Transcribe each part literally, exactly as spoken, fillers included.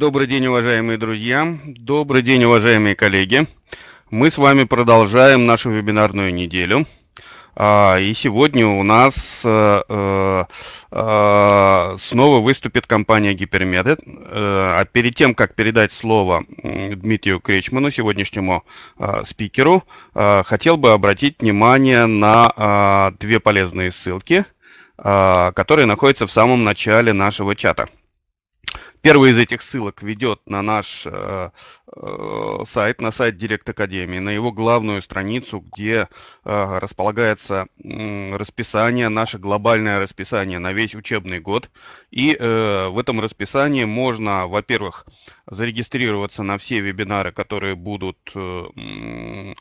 Добрый день, уважаемые друзья! Добрый день, уважаемые коллеги! Мы с вами продолжаем нашу вебинарную неделю. И сегодня у нас снова выступит компания Гиперметод. А перед тем, как передать слово Дмитрию Кречману, сегодняшнему спикеру, хотел бы обратить внимание на две полезные ссылки, которые находятся в самом начале нашего чата. Первая из этих ссылок ведет на наш э, э, сайт, на сайт Директ-Академии, на его главную страницу, где э, располагается э, расписание, наше глобальное расписание на весь учебный год. И э, в этом расписании можно, во-первых, зарегистрироваться на все вебинары, которые будут э,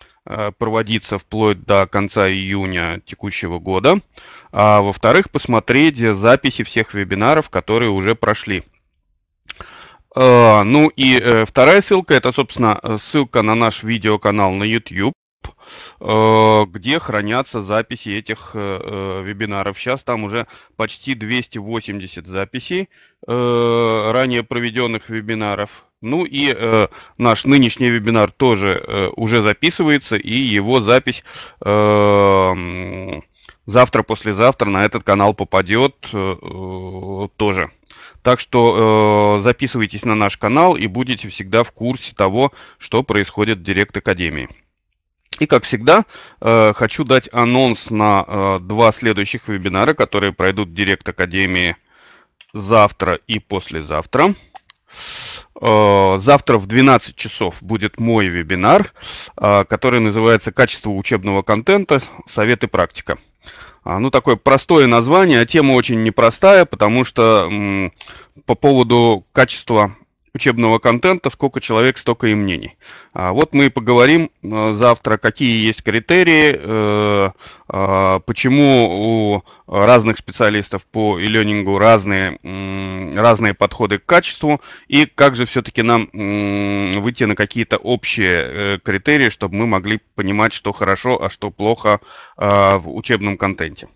проводиться вплоть до конца июня текущего года, а во-вторых, посмотреть записи всех вебинаров, которые уже прошли. Ну и вторая ссылка, это, собственно, ссылка на наш видеоканал на YouTube, где хранятся записи этих вебинаров. Сейчас там уже почти двести восемьдесят записей ранее проведенных вебинаров. Ну и э, наш нынешний вебинар тоже э, уже записывается, и его запись э, завтра-послезавтра на этот канал попадет э, тоже. Так что э, записывайтесь на наш канал и будете всегда в курсе того, что происходит в Директ-Академии. И, как всегда, э, хочу дать анонс на э, два следующих вебинара, которые пройдут в Директ-Академии завтра и послезавтра. Завтра в двенадцать часов будет мой вебинар, который называется «Качество учебного контента. Совет и практика». Ну, такое простое название, а тема очень непростая, потому что по поводу качества учебного контента сколько человек, столько и мнений. Вот мы и поговорим завтра, какие есть критерии, почему у разных специалистов по e-learning разные, разные подходы к качеству, и как же все-таки нам выйти на какие-то общие критерии, чтобы мы могли понимать, что хорошо, а что плохо в учебном контенте.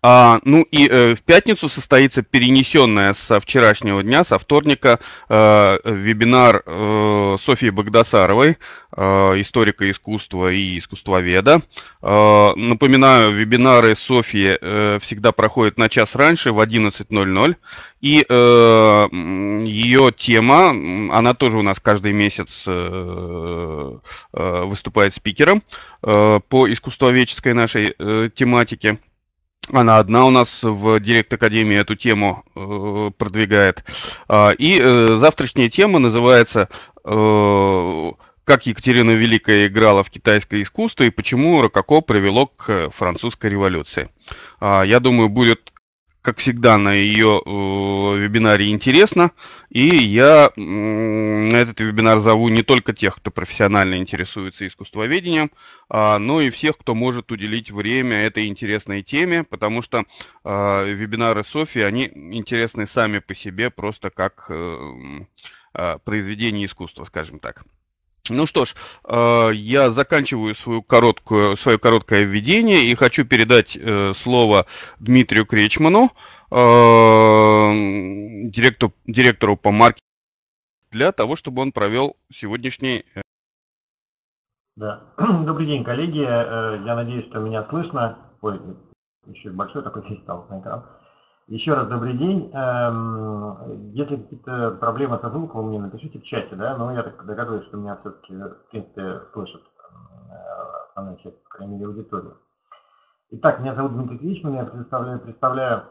А, ну и э, в пятницу состоится перенесенная со вчерашнего дня, со вторника, э, вебинар э, Софьи Богдасаровой, э, историка искусства и искусствоведа. Э, напоминаю, вебинары Софьи э, всегда проходят на час раньше, в одиннадцать ноль ноль. И э, ее тема, она тоже у нас каждый месяц э, э, выступает спикером э, по искусствоведческой нашей э, тематике. Она одна у нас в Директ-Академии эту тему э, продвигает. И э, завтрашняя тема называется э, «Как Екатерина Великая играла в китайское искусство и почему рококо привело к французской революции». Э, я думаю, будет, как всегда, на ее э, вебинаре интересно. И я э, на этот вебинар зову не только тех, кто профессионально интересуется искусствоведением, а, но и всех, кто может уделить время этой интересной теме, потому что э, вебинары Софьи, они интересны сами по себе, просто как э, э, произведение искусства, скажем так. Ну что ж, э, я заканчиваю свою короткую, свое короткое введение и хочу передать э, слово Дмитрию Кречману, э, директору, директору по маркетингу, для того, чтобы он провел сегодняшний... Да. Добрый день, коллеги. Я надеюсь, что меня слышно. Ой, еще большой такой фейс стал на экран. Еще раз добрый день. Если какие-то проблемы со звуком, вы мне напишите в чате, да, но я так догадываюсь, что меня все-таки, в принципе, слышит основная часть, по крайней мере, аудитории. Итак, меня зовут Дмитрий Кличман, я представляю, представляю,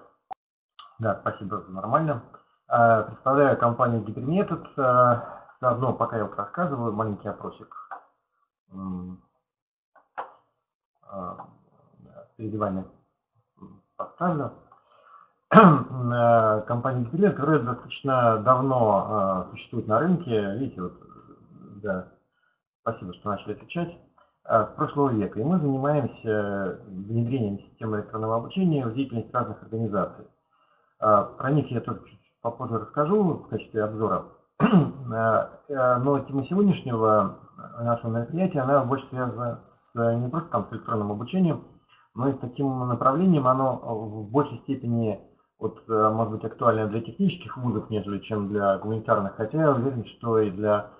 да, спасибо, нормально, представляю компанию Гиперметод. Заодно, пока я вот рассказываю, маленький опросик. Переодевание поставлю. Компания Гиперметод, которая достаточно давно э, существует на рынке, видите, вот, да, спасибо, что начали отвечать, э, с прошлого века. И мы занимаемся внедрением системы электронного обучения в деятельность разных организаций. Э, про них я тоже чуть-чуть попозже расскажу в качестве обзора. э, но тема сегодняшнего нашего мероприятия, она больше связана с, не просто там, с электронным обучением, но и с таким направлением, оно в большей степени вот, может быть, актуальна для технических вузов, нежели чем для гуманитарных, хотя я уверен, что и для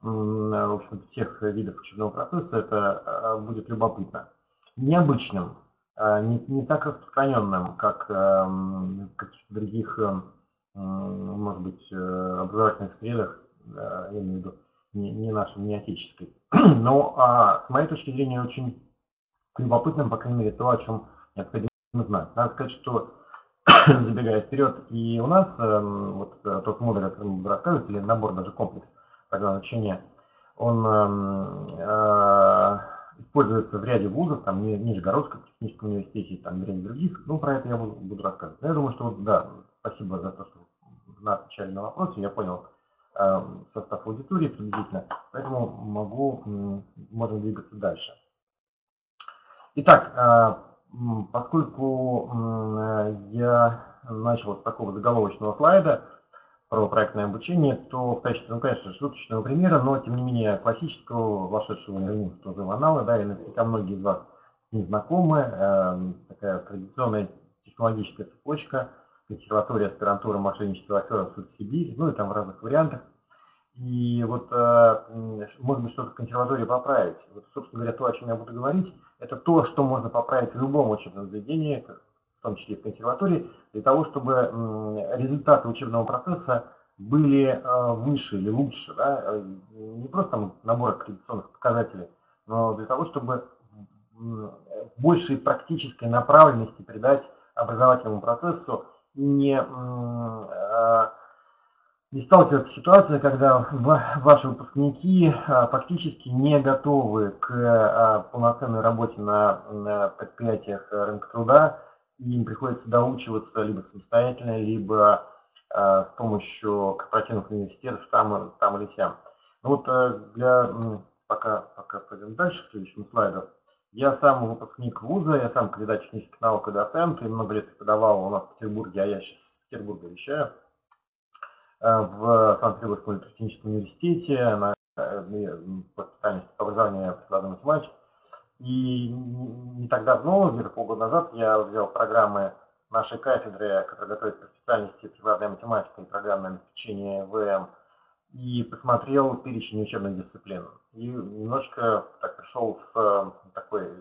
в общем, всех видов учебного процесса это будет любопытно. Необычным, не, не так распространенным, как в каких-то других, может быть, образовательных средах, я имею в виду, не, не нашим, не отеческой. Но а, с моей точки зрения очень любопытным, по крайней мере, то, о чем необходимо знать. Надо сказать, что, забегая вперед, и у нас вот тот модуль, о котором вы рассказываете, или набор, даже комплекс тогда значения, он э, используется в ряде вузов, там Нижегородском техническом университете, там в ряде других, ну про это я буду, буду рассказывать. Но я думаю, что вот, да, спасибо за то, что вы отвечали на вопросы, я понял э, состав аудитории приблизительно, поэтому могу, можем двигаться дальше. Итак, э, поскольку э, я начал с такого заголовочного слайда, про проектное обучение, то в качестве, ну, конечно, шуточного примера, но, тем не менее, классического, вошедшего в тот же аналы, да, и наверняка многие из вас не знакомы, э, такая традиционная технологическая цепочка, консерватория, аспирантура, мошенничество, афера, суд Сибирь, ну и там в разных вариантах. И вот, э, может быть, что-то в консерватории поправить. Вот, собственно говоря, то, о чем я буду говорить, это то, что можно поправить в любом учебном заведении, в том числе в консерватории, для того, чтобы результаты учебного процесса были выше или лучше, да? Не просто там набор аккредитационных показателей, но для того, чтобы большей практической направленности придать образовательному процессу, не, не сталкиваться с ситуацией, когда ваши выпускники фактически не готовы к полноценной работе на предприятиях рынка труда, и им приходится доучиваться либо самостоятельно, либо э, с помощью корпоративных университетов там, там или сям. Ну вот э, для, э, пока, пока пойдем дальше к следующему слайду. Я сам выпускник вуза, я сам кандидат технических наук и доцент, и много лет преподавал у нас в Петербурге, а я сейчас из Петербурга вещаю, э, в Санкт-Петербургском техническом университете, на, э, по специальности образования прикладной математики. И не так давно, где-то полгода назад, я взял программы нашей кафедры, которая готовится по специальности прикладная математика и программное обеспечение ВМ, и посмотрел перечень учебных дисциплин. И немножко так пришел в такое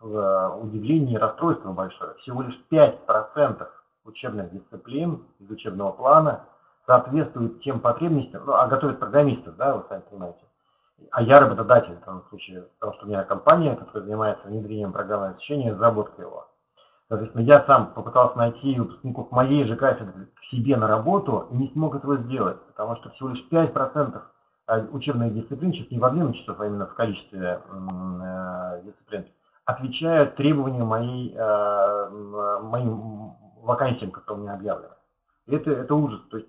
в удивление и расстройство большое. Всего лишь пять процентов учебных дисциплин из учебного плана соответствуют тем потребностям, ну, а готовят программистов, да, вы сами понимаете. А я работодатель в данном случае, потому что у меня компания, которая занимается внедрением программного обеспечения, разработкой его. Соответственно, я сам попытался найти выпускников моей же кафедры к себе на работу и не смог этого сделать, потому что всего лишь пять процентов учебных дисциплин, сейчас не в объеме часов, а именно в количестве дисциплин, отвечают требованиям моей, моим вакансиям, которые у меня объявлены. И это, это ужас. То есть,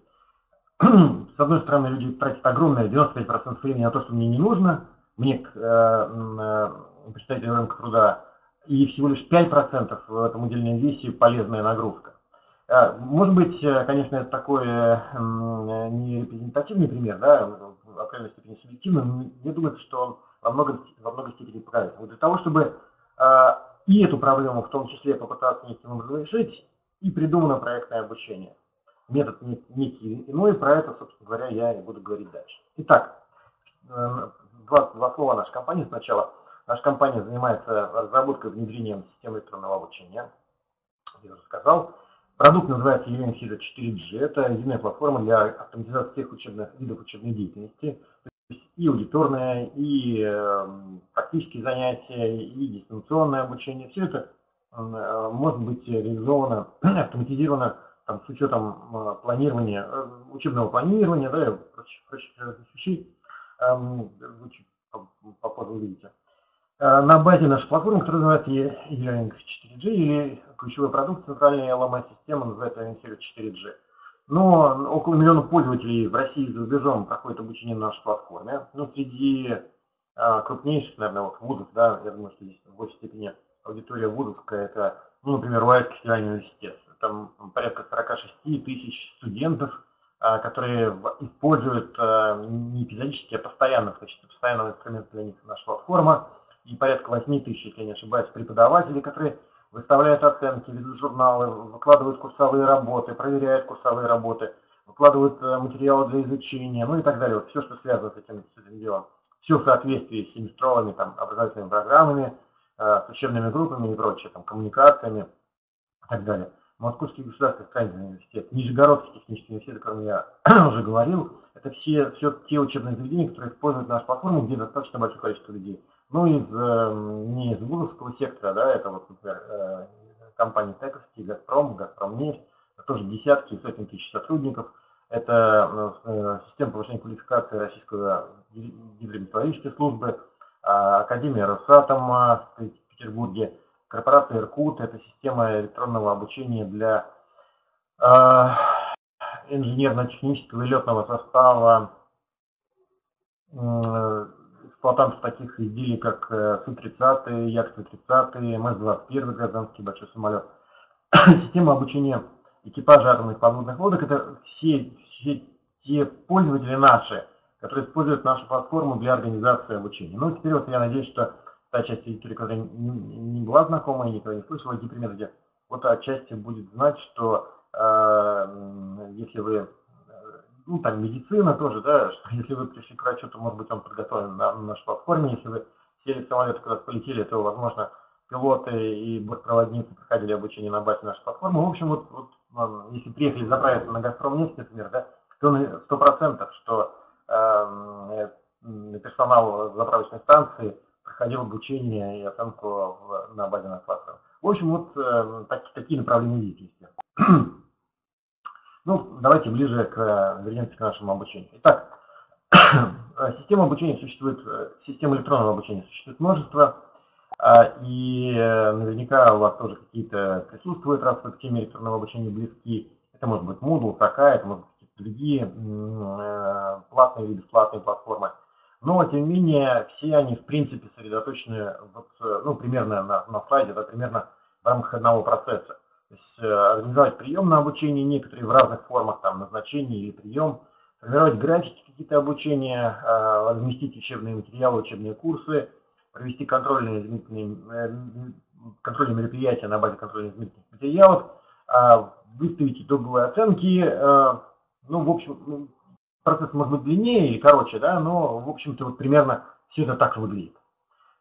с одной стороны, люди тратят огромное, девяносто пять процентов времени на то, что мне не нужно, мне к э, представителю рынка труда, и всего лишь пять процентов в этом удельном весе полезная нагрузка. Может быть, конечно, это такой э, не репрезентативный пример, да, в определенной степени субъективный, но мне думается, что он во многом, во многом степени правильный. Вот для того, чтобы э, и эту проблему в том числе попытаться неким образом решить, и придумано проектное обучение. Метод некий иной, про это, собственно говоря, я и буду говорить дальше. Итак, два, два слова о нашей компании сначала. Наша компания занимается разработкой и внедрением систем электронного обучения. Я уже сказал. Продукт называется eLearning Server четыре джи. Это единая платформа для автоматизации всех учебных видов учебной деятельности. То есть и аудиторное, и практические занятия, и дистанционное обучение. Все это может быть реализовано, автоматизировано там, с учетом планирования, учебного планирования, да, и прочих, прочих вещей, вы чуть попозже увидите. На базе нашей платформы, которая называется eLearning четыре джи, или ключевой продукт центральная эл эм эс-система, называется eLearning Server четыре джи. Но около миллиона пользователей в России и за рубежом проходит обучение на нашей платформе. Ну, среди крупнейших, наверное, вот вузов, да, я думаю, что здесь в большей степени аудитория вузовская, это, ну, например, Уральский федеральный университет. Там порядка сорок шесть тысяч студентов, которые используют не эпизодически, а постоянно, в качестве постоянного инструмента для них наша платформа, и порядка восемь тысяч, если я не ошибаюсь, преподавателей, которые выставляют оценки, ведут журналы, выкладывают курсовые работы, проверяют курсовые работы, выкладывают материалы для изучения, ну и так далее. Вот все, что связано с этим, с этим делом. Все в соответствии с семестровыми там, образовательными программами, э, с учебными группами и прочее, там, коммуникациями и так далее. Московский государственный строительный университет, Нижегородский технический университет, о котором я уже говорил, это все, все те учебные заведения, которые используют нашу платформу, где достаточно большое количество людей. Ну, из, не из вузовского сектора, да, это вот, например, компании тэковские, Газпром, Газпромнефть, тоже десятки и сотни тысяч сотрудников. Это система повышения квалификации Российского гидрометеорологической службы, Академия Росатома в Санкт-Петербурге, корпорация ИРКУТ, это система электронного обучения для э, инженерно-технического и летного состава э, эксплуатантов таких изделий, как Су тридцать, Як Су тридцать, Эм Эс двадцать один, гражданский большой самолет. Система обучения экипажа атомных подводных лодок, это все, все те пользователи наши, которые используют нашу платформу для организации обучения. Ну, теперь вот я надеюсь, что та часть аудитории, которая не была знакома и никогда не слышала о гиперметоде, вот отчасти будет знать, что э, если вы, ну там медицина тоже, да, что если вы пришли к врачу, то может быть он подготовлен на, на нашей платформе, если вы сели в самолет, куда-то полетели, то возможно пилоты и бортпроводницы проходили обучение на базе нашей платформы. В общем, вот, вот если приехали заправиться на Газпромнефть, например, да, то на сто процентов, что э, персонал заправочной станции проходил обучение и оценку в, на базе нашей платформы. В общем, вот э, так, такие направления деятельности. Ну, давайте ближе к, вернемся к нашему обучению. Итак, система обучения существует, система электронного обучения существует множество, э, и наверняка у вас тоже какие-то присутствуют, раз вы к теме электронного обучения близки. Это может быть Moodle, сак, это может быть какие-то другие э, платные или бесплатные платформы. Но, тем не менее, все они, в принципе, сосредоточены вот, ну, примерно на, на слайде, да, примерно в рамках одного процесса. То есть, организовать прием на обучение, некоторые в разных формах, там, назначение или прием, формировать графики какие-то обучения, э, разместить учебные материалы, учебные курсы, провести контрольные, э, контрольные мероприятия на базе контрольно-измерительных материалов, э, выставить итоговые оценки, э, ну, в общем... Процесс может быть длиннее и короче, да, но, в общем-то, вот примерно все это так выглядит.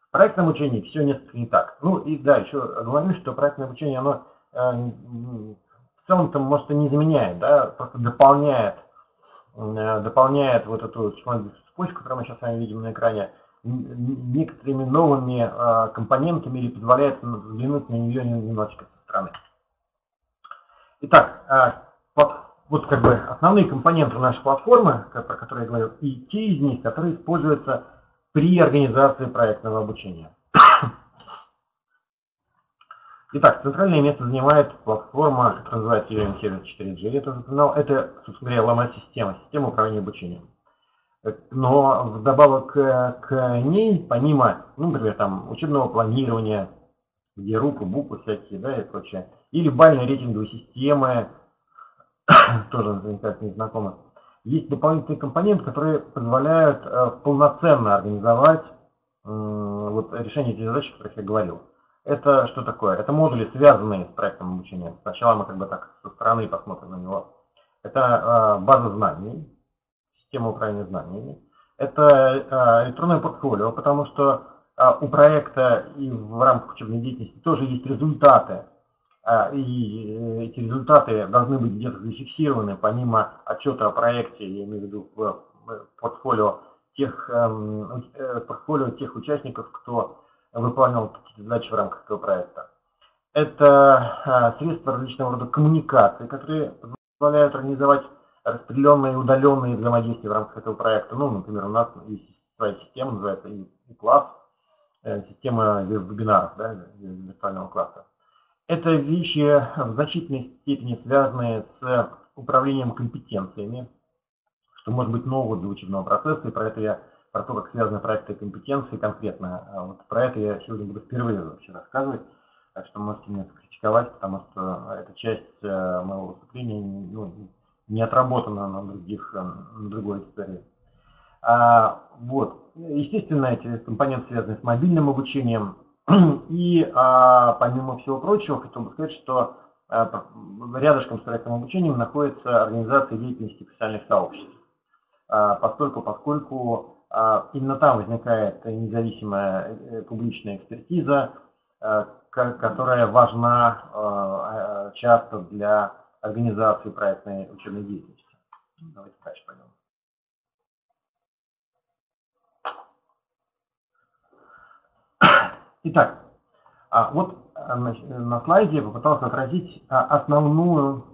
В проектном обучении все несколько не так. Ну и да, еще говорю, что проектное обучение, оно э, в целом-то, может, и не заменяет, да, просто дополняет, э, дополняет вот эту технологическую цепочку, которую мы сейчас с вами видим на экране, некоторыми новыми э, компонентами или позволяет взглянуть на нее немножечко со стороны. Итак, вот. Э, Вот как бы основные компоненты нашей платформы, про которые я говорил, и те из них, которые используются при организации проектного обучения. Итак, центральное место занимает платформа, которая называется eLearning Server четыре джи. Я тоже упоминал, это, собственно говоря, ломать-система, система управления обучением. Но вдобавок к ней, помимо, ну, например, там, учебного планирования, где руку, буквы всякие, да, и прочее, или бальные рейтинговые системы, тоже, наверняка, с ней знакомы. Есть дополнительные компоненты, которые позволяют э, полноценно организовать э, вот, решение этих задач, о которых я говорил. Это что такое? Это модули, связанные с проектом обучения. Сначала мы как бы так со стороны посмотрим на него. Это э, база знаний, система управления знаниями. Это э, электронное портфолио, потому что э, у проекта и в рамках учебной деятельности тоже есть результаты. И эти результаты должны быть где-то зафиксированы, помимо отчета о проекте, я имею в виду в портфолио тех, портфолио тех участников, кто выполнял какие-то задачи в рамках этого проекта. Это средства различного рода коммуникации, которые позволяют организовать распределенные и удаленные взаимодействия в рамках этого проекта. Ну, например, у нас есть своя система, называется и-класс, система вебинаров, да, виртуального класса. Это вещи в значительной степени связаны с управлением компетенциями, что может быть нового для учебного процесса, и про это я, про то, как связаны проекты и компетенции конкретно, вот про это я сегодня буду впервые вообще рассказывать, так что можете меня критиковать, потому что эта часть моего выступления, ну, не отработана на других, на другой истории. А, вот. Естественно, эти компоненты связаны с мобильным обучением, И а, помимо всего прочего, хотел бы сказать, что а, рядышком с проектным обучением находится организация деятельности профессиональных сообществ, а, поскольку, поскольку а, именно там возникает независимая публичная экспертиза, а, которая важна а, часто для организации проектной учебной деятельности. Давайте дальше пойдем. Итак, вот на слайде я попытался отразить основную,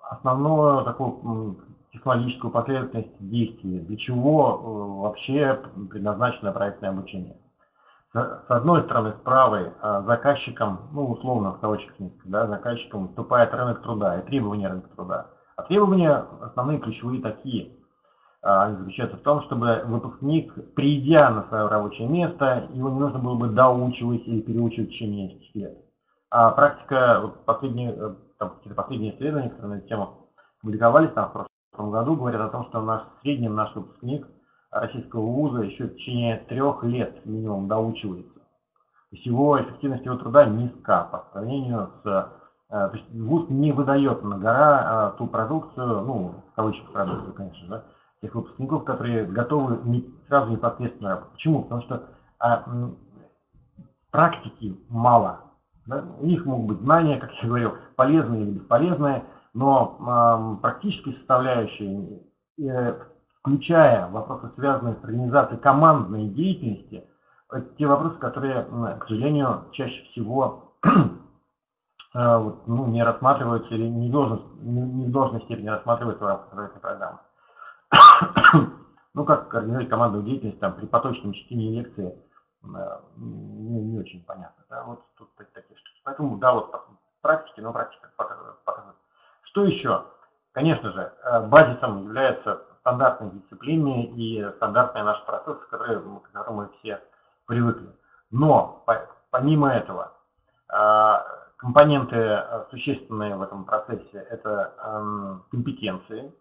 основную такую технологическую последовательность действий, для чего вообще предназначено проектное обучение. С одной стороны, с правой заказчиком, ну условно в кавычках низко, да, заказчиком выступает рынок труда и требования рынка труда. А требования основные ключевые такие. Они заключаются в том, чтобы выпускник, придя на свое рабочее место, его не нужно было бы доучивать или переучивать в течение нескольких лет. А практика, вот последние, там, какие-то последние исследования, которые на эту тему публиковались там, в прошлом году, говорят о том, что наш, в среднем наш выпускник российского вуза еще в течение трех лет минимум доучивается. То есть его эффективность его труда низка по сравнению с... То есть вуз не выдает на гора ту продукцию, ну, в кавычках продукцию, конечно же, да, тех выпускников, которые готовы не, сразу непосредственно работать. Почему? Потому что а, практики мало. Да? У них могут быть знания, как я говорил, полезные или бесполезные, но а, практические составляющие, э, включая вопросы, связанные с организацией командной деятельности, это те вопросы, которые, к сожалению, чаще всего а, вот, ну, не рассматриваются или не в, должен, не, не в должной степени рассматриваются в рамках этой программы. Ну, как организовать командную деятельность там, при поточном чтении лекции, не, не очень понятно. Да? Вот тут такие штуки. Поэтому, да, вот практики, но практика показывает. Что еще? Конечно же, базисом являются стандартные дисциплины и стандартные наши процессы, к которым мы все привыкли. Но, помимо этого, компоненты существенные в этом процессе – это компетенции.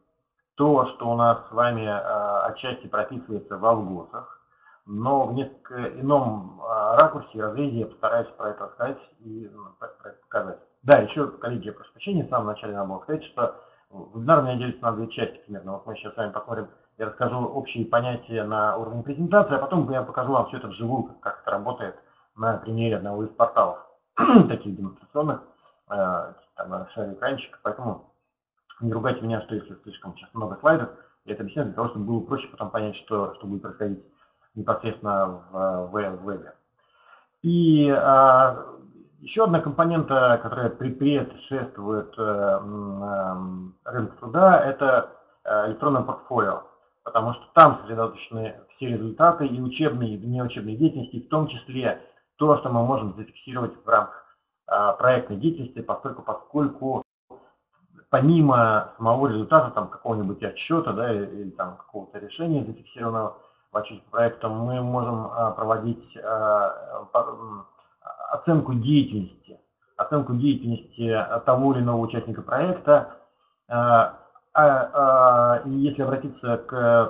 То, что у нас с вами а, отчасти прописывается в алгосах, но в несколько ином а, ракурсе и разрезе я постараюсь про это рассказать и про это показать. Да, еще, коллеги, я прошу прощения, в самом начале надо было сказать, что вебинар у меня делится на две части примерно. Вот мы сейчас с вами посмотрим, я расскажу общие понятия на уровне презентации, а потом я покажу вам все это вживую, как это работает на примере одного из порталов, таких демонстрационных, а, там на шаре экранчик, поэтому... Не ругайте меня, что если слишком сейчас много слайдов, я это объясняю для того, чтобы было проще потом понять, что, что будет происходить непосредственно в, в вебе. И а, еще одна компонента, которая предшествует а, а, рынку труда, это электронное портфолио, потому что там сосредоточены все результаты и учебные, и неучебные деятельности, в том числе то, что мы можем зафиксировать в рамках а, проектной деятельности, поскольку, поскольку помимо самого результата, там какого-нибудь отчета, да, или там какого-то решения, зафиксированного в отчете по проекту, мы можем проводить оценку деятельности, оценку деятельности того или иного участника проекта. И если обратиться к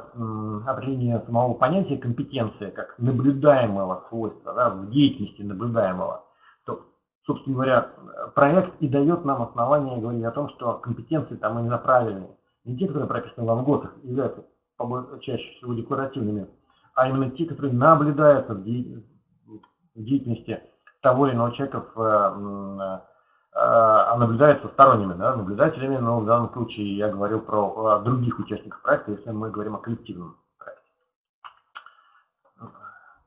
определению самого понятия компетенции как наблюдаемого свойства, да, в деятельности наблюдаемого, то, собственно говоря, проект и дает нам основание говорить о том, что компетенции там именно правильные. Не те, которые прописаны в алгосах, являются чаще всего декларативными, а именно те, которые наблюдаются в деятельности того или иного человека, в, а наблюдаются сторонними, да, наблюдателями, но в данном случае я говорю про других участников проекта, если мы говорим о коллективном проекте.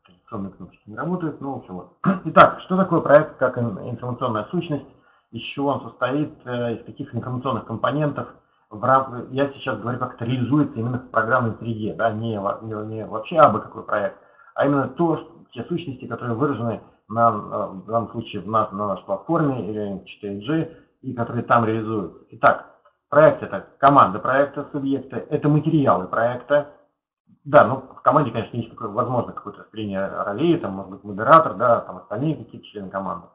Информационные кнопочки не работают, но в общем вот. Итак, что такое проект как информационная сущность, из чего он состоит, из каких информационных компонентов, в рамках, я сейчас говорю, как это реализуется именно в программной среде, да, не, не, не вообще абы какой проект, а именно то, что, те сущности, которые выражены на, в данном случае в на, на нашей платформе или четыре джи и которые там реализуются. Итак, проект – это команда проекта, субъекты, это материалы проекта. Да, ну в команде, конечно, есть какое-то, возможно, какое-то распределение ролей, там может быть модератор, да, там остальные какие-то члены команды.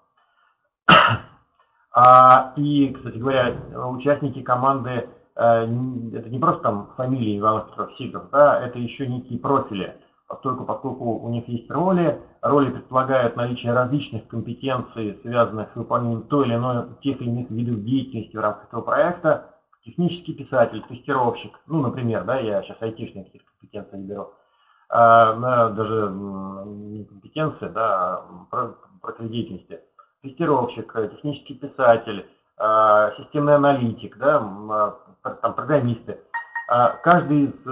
А, и, кстати говоря, участники команды э, это не просто там фамилии Иванов, Петров, Сидоров, да, это еще некие профили. поскольку, поскольку у них есть роли. Роли предполагают наличие различных компетенций, связанных с выполнением той или иной тех или иных видов деятельности в рамках этого проекта. Технический писатель, тестировщик, ну, например, да, я сейчас айтишные какие-то компетенции беру, а, даже не компетенции, да, а профиль деятельности. Тестировщик, технический писатель, а, системный аналитик, да, а, там, программисты. А, каждый из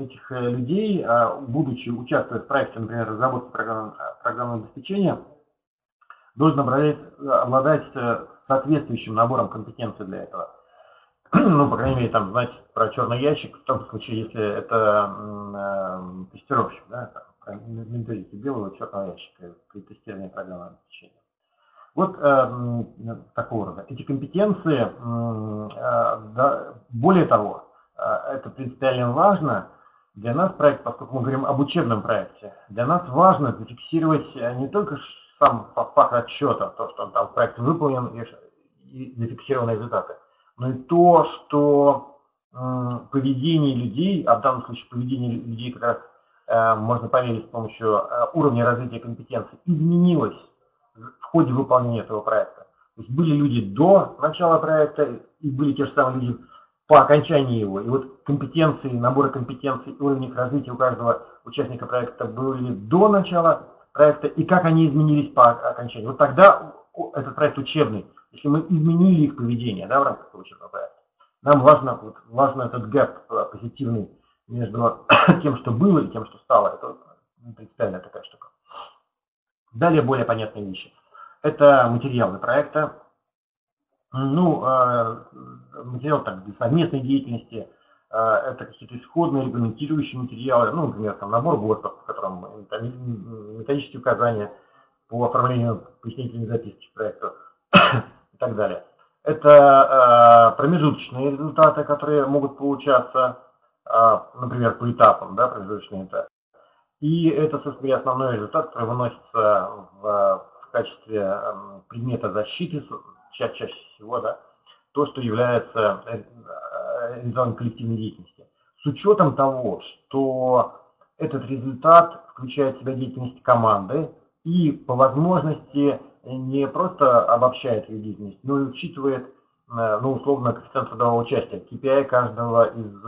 этих людей, будучи участвуя в проекте, например, разработки программного обеспечения, должен обладать соответствующим набором компетенций для этого. Ну, по крайней мере, там знать про черный ящик, в том случае, если это э, тестировщик, да, инвентарите белого черного ящика при тестировании программного обеспечения. Вот э, такого рода. Эти компетенции, э, да, более того, это принципиально важно для нас проект, поскольку мы говорим об учебном проекте. Для нас важно зафиксировать не только сам факт отсчета, то, что он там в проекте выполнен и зафиксированные результаты, но и то, что поведение людей, а в данном случае поведение людей как раз можно померить с помощью уровня развития компетенций, изменилось в ходе выполнения этого проекта. То есть были люди до начала проекта и были те же самые люди по окончании его. И вот компетенции, наборы компетенций, уровень их развития у каждого участника проекта были до начала проекта, и как они изменились по окончании. Вот тогда этот проект учебный, если мы изменили их поведение, да, в рамках учебного проекта. Нам важно, вот, важно этот гэп позитивный между тем, что было, и тем, что стало. Это принципиальная такая штука. Далее более понятные вещи. Это материалы проекта. Ну, материал так, для совместной деятельности, это какие-то исходные регламентирующие материалы, ну, например, там, набор ГОСТов, в котором методические указания по оформлению пояснительной записки проекта и так далее. Это промежуточные результаты, которые могут получаться, например, по этапам, да, промежуточные этапы. И это, собственно, основной результат, который выносится в качестве предмета защиты, чаще, чаще всего, да, то, что является результатом коллективной деятельности. С учетом того, что этот результат включает в себя деятельность команды и по возможности не просто обобщает ее деятельность, но и учитывает, ну, условно, коэффициент трудового участия, кей пи ай каждого из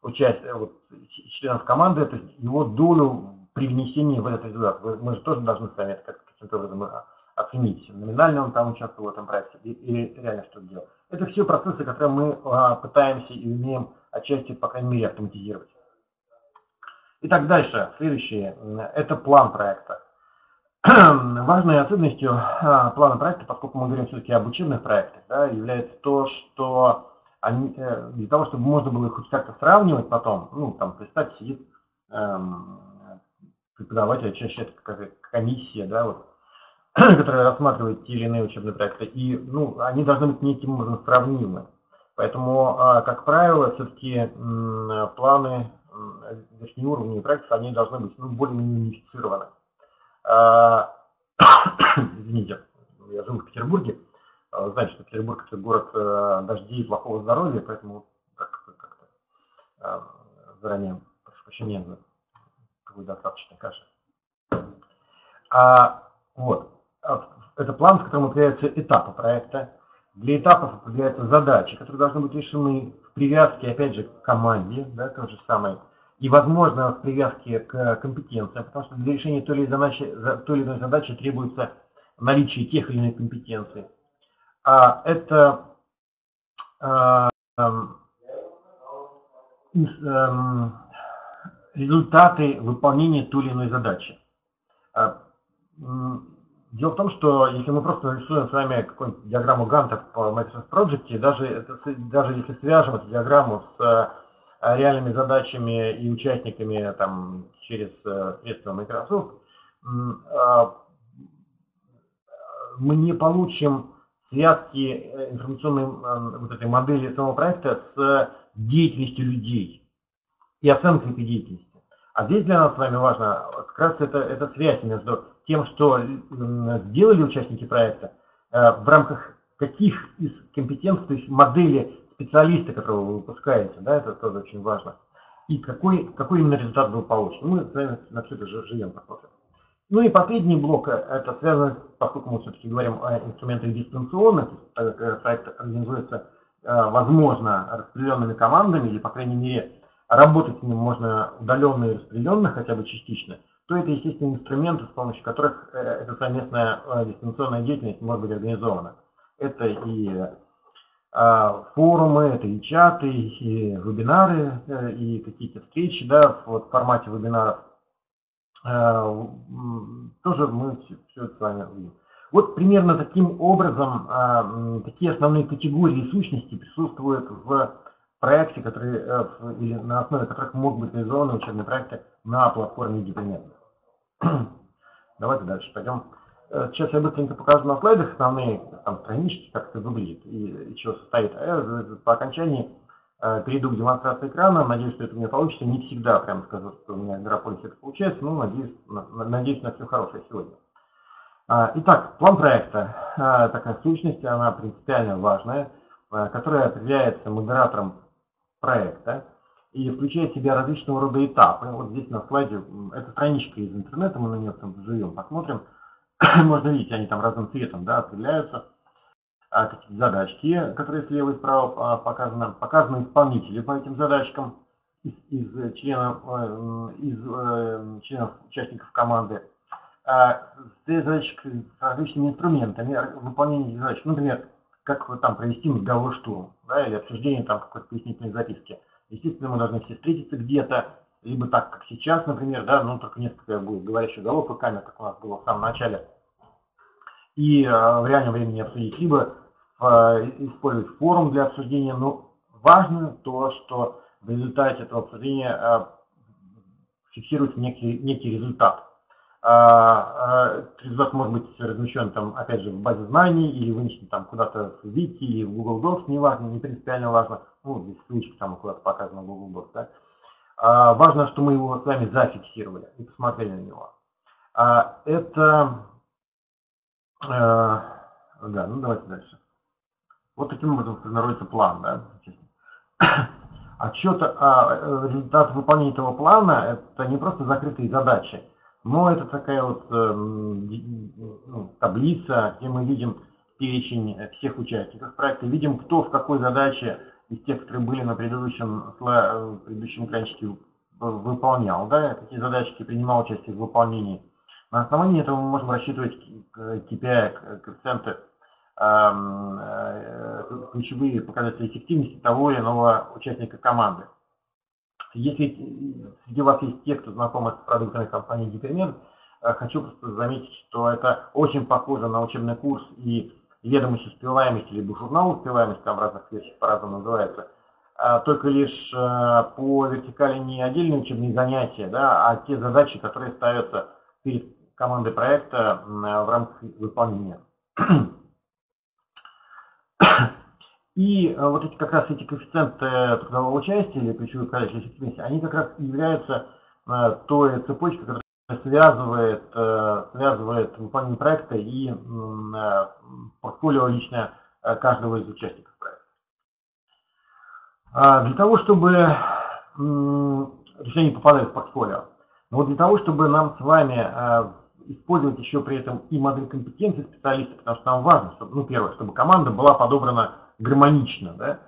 участия, вот, членов команды, то есть его долю при внесении в этот результат. Мы же тоже должны сами это каким-то образом оценить. Номинально он там участвовал в этом проекте и, и реально что-то делал. Это все процессы, которые мы а, пытаемся и умеем отчасти, по крайней мере, автоматизировать. Итак, дальше. Следующее. Это план проекта. Важной особенностью а, плана проекта, поскольку мы говорим все-таки об учебных проектах, да, является то, что они, для того, чтобы можно было их хоть как-то сравнивать потом, ну, там, представьте, сидит эм, преподаватель, чаще это какая-то комиссия, да, вот, которая рассматривает те или иные учебные проекты, и, ну, они должны быть неким образом сравнимы. Поэтому, как правило, все-таки планы верхнеуровневых проектов, они должны быть, ну, более-менее унифицированы. Извините, я живу в Петербурге, знаете, что Петербург – это город дождей и плохого здоровья, поэтому как-то, как-то заранее прошу прощения за какую достаточно кашу. А, вот. Это план, в котором определяются этапы проекта. Для этапов определяются задачи, которые должны быть решены в привязке, опять же, к команде, да, то же самое. И, возможно, в привязке к компетенциям, потому что для решения той или иной задачи требуется наличие тех или иных компетенций. А это а, а, а, результаты выполнения той или иной задачи. Дело в том, что если мы просто нарисуем с вами какую-нибудь диаграмму Ганта по Microsoft Project, даже, это, даже если свяжем эту диаграмму с реальными задачами и участниками там, через средства Microsoft, мы не получим связки информационной вот этой модели самого проекта с деятельностью людей и оценка этой деятельности. А здесь для нас с вами важно как раз это, это связь между тем, что сделали участники проекта, в рамках каких из компетенций, то есть модели специалиста, которого вы выпускаете, да, это тоже очень важно, и какой, какой именно результат был получен. Мы с вами на все это живем посмотрим. Ну и последний блок, это связано, поскольку мы все-таки говорим о инструментах дистанционных, так как проект организуется, возможно, распределенными командами, или, по крайней мере, работать с ним можно удаленно и распределенно, хотя бы частично, то это, естественно, инструменты, с помощью которых эта совместная дистанционная деятельность может быть организована. Это и форумы, это и чаты, и вебинары, и какие-то встречи, да, в формате вебинаров. Тоже мы все это с вами увидим. Вот примерно таким образом, такие основные категории сущности присутствуют в проекте, которые, или на основе которых могут быть реализованы учебные проекты на платформе Гиперметод. Давайте дальше пойдем. Сейчас я быстренько покажу на слайдах основные там, странички, как это выглядит и, и чего состоит. А по окончании э, перейду к демонстрации экрана. Надеюсь, что это у меня получится. Не всегда, прямо скажу, что у меня графолик это получается, но надеюсь на, надеюсь на все хорошее сегодня. А, итак, план проекта. А, такая сущность, она принципиально важная, а, которая определяется модератором проекта и включает в себя различного рода этапы. Вот здесь на слайде, это страничка из интернета, мы на нее там живем, посмотрим. Можно видеть, они там разным цветом, да, определяются. А какие задачки, которые слева и справа показаны, показаны исполнители по этим задачкам из, из членов, из членов участников команды. А задачки с различными инструментами выполнения задач, например, как вот там провести мозговой штурм, да, или обсуждение там какой-то пояснительной записки. Естественно, мы должны все встретиться где-то. Либо так, как сейчас, например, да, ну только несколько будет говорящих голов и камер, как у нас было в самом начале, и э, в реальном времени обсудить, либо э, использовать форум для обсуждения, но важно то, что в результате этого обсуждения э, фиксируется некий, некий результат. Э, э, результат может быть размещен там, опять же, в базе знаний, или вынесен там куда-то в Вики, или в Google Docs, не важно, не принципиально важно, ну, здесь ссылочка там куда-то показана в Google Docs, да. Важно, что мы его с вами зафиксировали и посмотрели на него. Это, да, ну давайте дальше. Вот таким образом формируется план, да. Отчет о результатах выполнения этого плана – это не просто закрытые задачи, но это такая вот ну, таблица, где мы видим перечень всех участников проекта, видим, кто в какой задаче из тех, которые были на предыдущем, предыдущем экранчике, выполнял, да, какие задачки принимал участие в выполнении. На основании этого мы можем рассчитывать кей пи ай, коэффициенты, ключевые показатели эффективности того или иного участника команды. Если среди вас есть те, кто знакомы с продуктами компании Гиперметод, хочу просто заметить, что это очень похоже на учебный курс и ведомость успеваемости, либо журнал успеваемости, там разных версий по-разному называется, только лишь по вертикали не отдельные учебные занятия, да, а те задачи, которые ставятся перед командой проекта в рамках выполнения. И вот эти как раз эти коэффициенты трудового участия или ключевые показатели эффективности, они как раз и являются той цепочкой, которая связывает, связывает выполнение проекта и портфолио лично каждого из участников проекта. Для того, чтобы решение попадает в портфолио, но для того, чтобы нам с вами использовать еще при этом и модель компетенции специалиста, потому что нам важно, чтобы, ну, первое, чтобы команда была подобрана гармонично, да,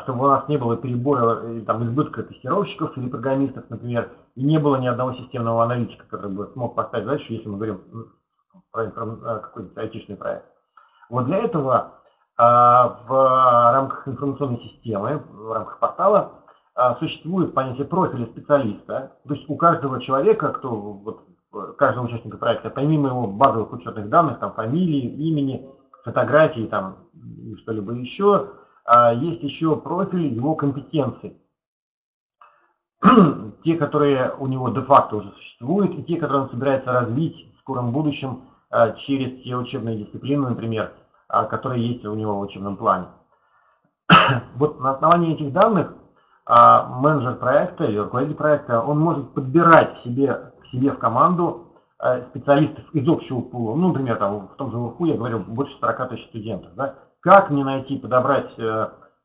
чтобы у нас не было перебора или там, избытка тестировщиков или программистов, например, и не было ни одного системного аналитика, который бы смог поставить задачу, если мы говорим про какой-то айтишный проект. Вот для этого в рамках информационной системы, в рамках портала существует понятие профиля специалиста. То есть у каждого человека, кто, вот, каждого участника проекта, помимо его базовых учетных данных, там, фамилии, имени, фотографии там, и что-либо еще, есть еще профиль его компетенций. Те, которые у него де-факто уже существуют, и те, которые он собирается развить в скором будущем через те учебные дисциплины, например, которые есть у него в учебном плане. Вот на основании этих данных менеджер проекта или руководитель проекта, он может подбирать себе, к себе в команду специалистов из общего пула. Ну, например, там, в том же УФУ я говорил, больше сорока тысяч студентов. Да? Как мне найти, подобрать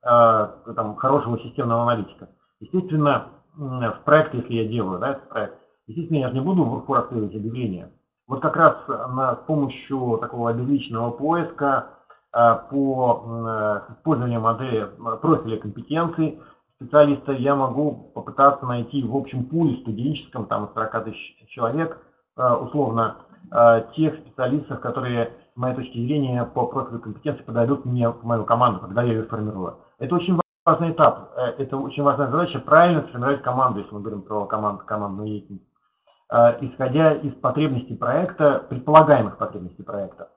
там, хорошего системного аналитика? Естественно, в проект, если я делаю, да, этот проект, естественно, я же не буду вверху расследовать объявления. Вот как раз на, с помощью такого обезличенного поиска по использованию модели профиля компетенций специалиста я могу попытаться найти в общем пуле студенческом, там сорок тысяч человек, условно, тех специалистов, которые, с моей точки зрения, по профилю компетенции подойдут мне в мою команду, когда я ее формирую. Это очень важный этап, это очень важная задача правильно сформировать команду, если мы говорим про команду, командную деятельность, исходя из потребностей проекта, предполагаемых потребностей проекта.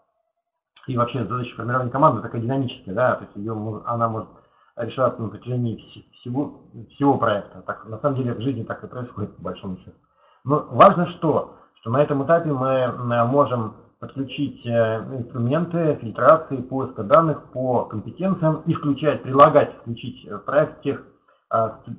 И вообще задача формирования команды такая динамическая, да, то есть ее, она может решаться на протяжении всего, всего проекта. Так, на самом деле в жизни так и происходит, по большому счету. Но важно что, что на этом этапе мы можем подключить инструменты фильтрации, поиска данных по компетенциям и включать, прилагать, включить в проект тех,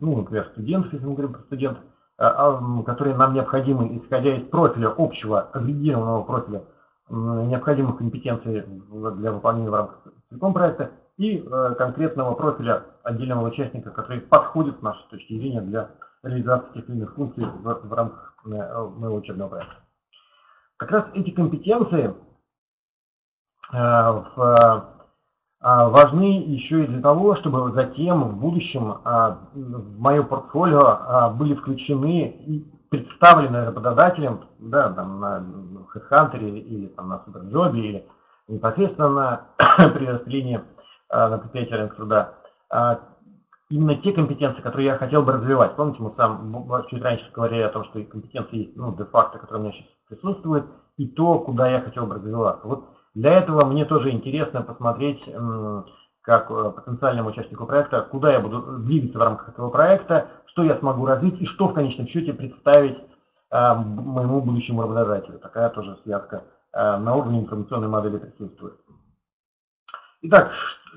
ну, например, студентов, если мы говорим про студентов, которые нам необходимы, исходя из профиля общего, агрегированного профиля, необходимых компетенций для выполнения в рамках целиком проекта и конкретного профиля отдельного участника, который подходит с нашей точки зрения для реализации тех или иных функций в рамках моего учебного проекта. Как раз эти компетенции важны еще и для того, чтобы затем в будущем в мое портфолио были включены и представлены работодателем, да, там, на HeadHunter или там, на SuperJob, или непосредственно на, при распределении на предприятии рынка труда, именно те компетенции, которые я хотел бы развивать. Помните, мы сам чуть раньше говорили о том, что и компетенции есть, ну, де-факто, которые у меня сейчас присутствуют, и то, куда я хотел бы развиваться. Вот для этого мне тоже интересно посмотреть, как потенциальному участнику проекта, куда я буду двигаться в рамках этого проекта, что я смогу развить и что в конечном счете представить а, моему будущему работодателю. Такая тоже связка а, на уровне информационной модели присутствует. Итак,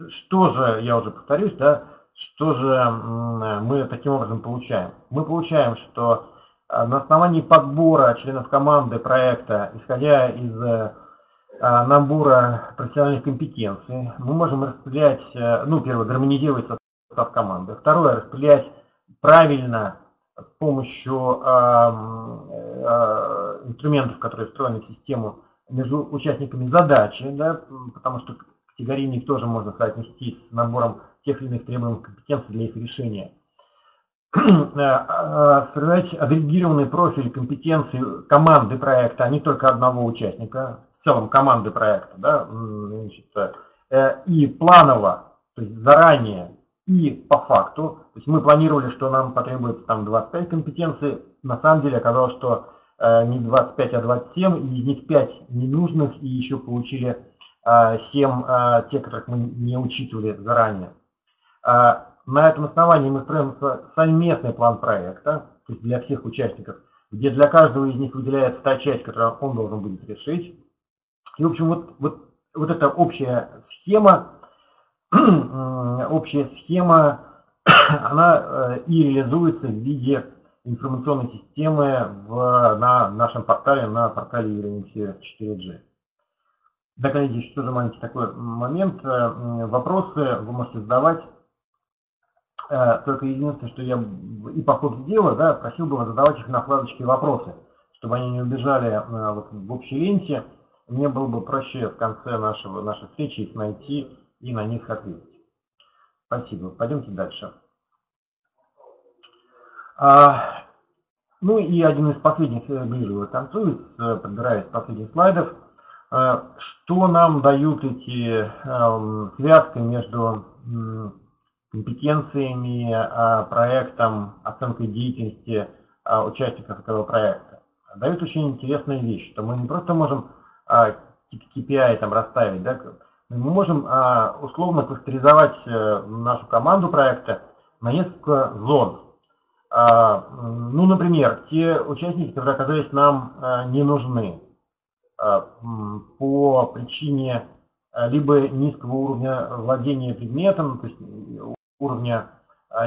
что же, я уже повторюсь, да, что же мы таким образом получаем? Мы получаем, что на основании подбора членов команды проекта, исходя из набора профессиональных компетенций, мы можем распределять, ну, первое, гармонизировать состав команды, второе, распределять правильно с помощью э, э, инструментов, которые встроены в систему, между участниками задачи, да, потому что категорийник тоже можно соотнести с набором тех или иных требуемых компетенций для их решения. Создать агрегированный профиль компетенций команды проекта, а не только одного участника, в целом команды проекта, да, значит, и планово, то есть заранее, и по факту. То есть мы планировали, что нам потребуется там двадцать пять компетенций, на самом деле оказалось, что не двадцать пять, а двадцать семь, и из них пять ненужных, и еще получили семь тех, которых мы не учитывали заранее. На этом основании мы строим совместный план проекта, то есть для всех участников, где для каждого из них выделяется та часть, которую он должен будет решить. И, в общем, вот, вот, вот эта общая схема, общая схема, она и реализуется в виде информационной системы в, на нашем портале, на портале и-лернинг четыре джи. Да, коллеги, еще тоже маленький такой момент. Вопросы вы можете задавать. Только единственное, что я и по ходу дела, да, просил бы задавать их на вкладочке «Вопросы», чтобы они не убежали вот в общей ленте. Мне было бы проще в конце нашего, нашей встречи их найти и на них ответить. Спасибо. Пойдемте дальше. А, ну и один из последних, ближе к концу, подбирая из последних слайдов, а, что нам дают эти а, связки между компетенциями, проектом, оценкой деятельности участников этого проекта, дают очень интересные вещи, что мы не просто можем кей пи ай там расставить, да, мы можем условно кластеризовать нашу команду проекта на несколько зон. Ну, например, те участники, которые оказались нам не нужны по причине либо низкого уровня владения предметом, то есть уровня,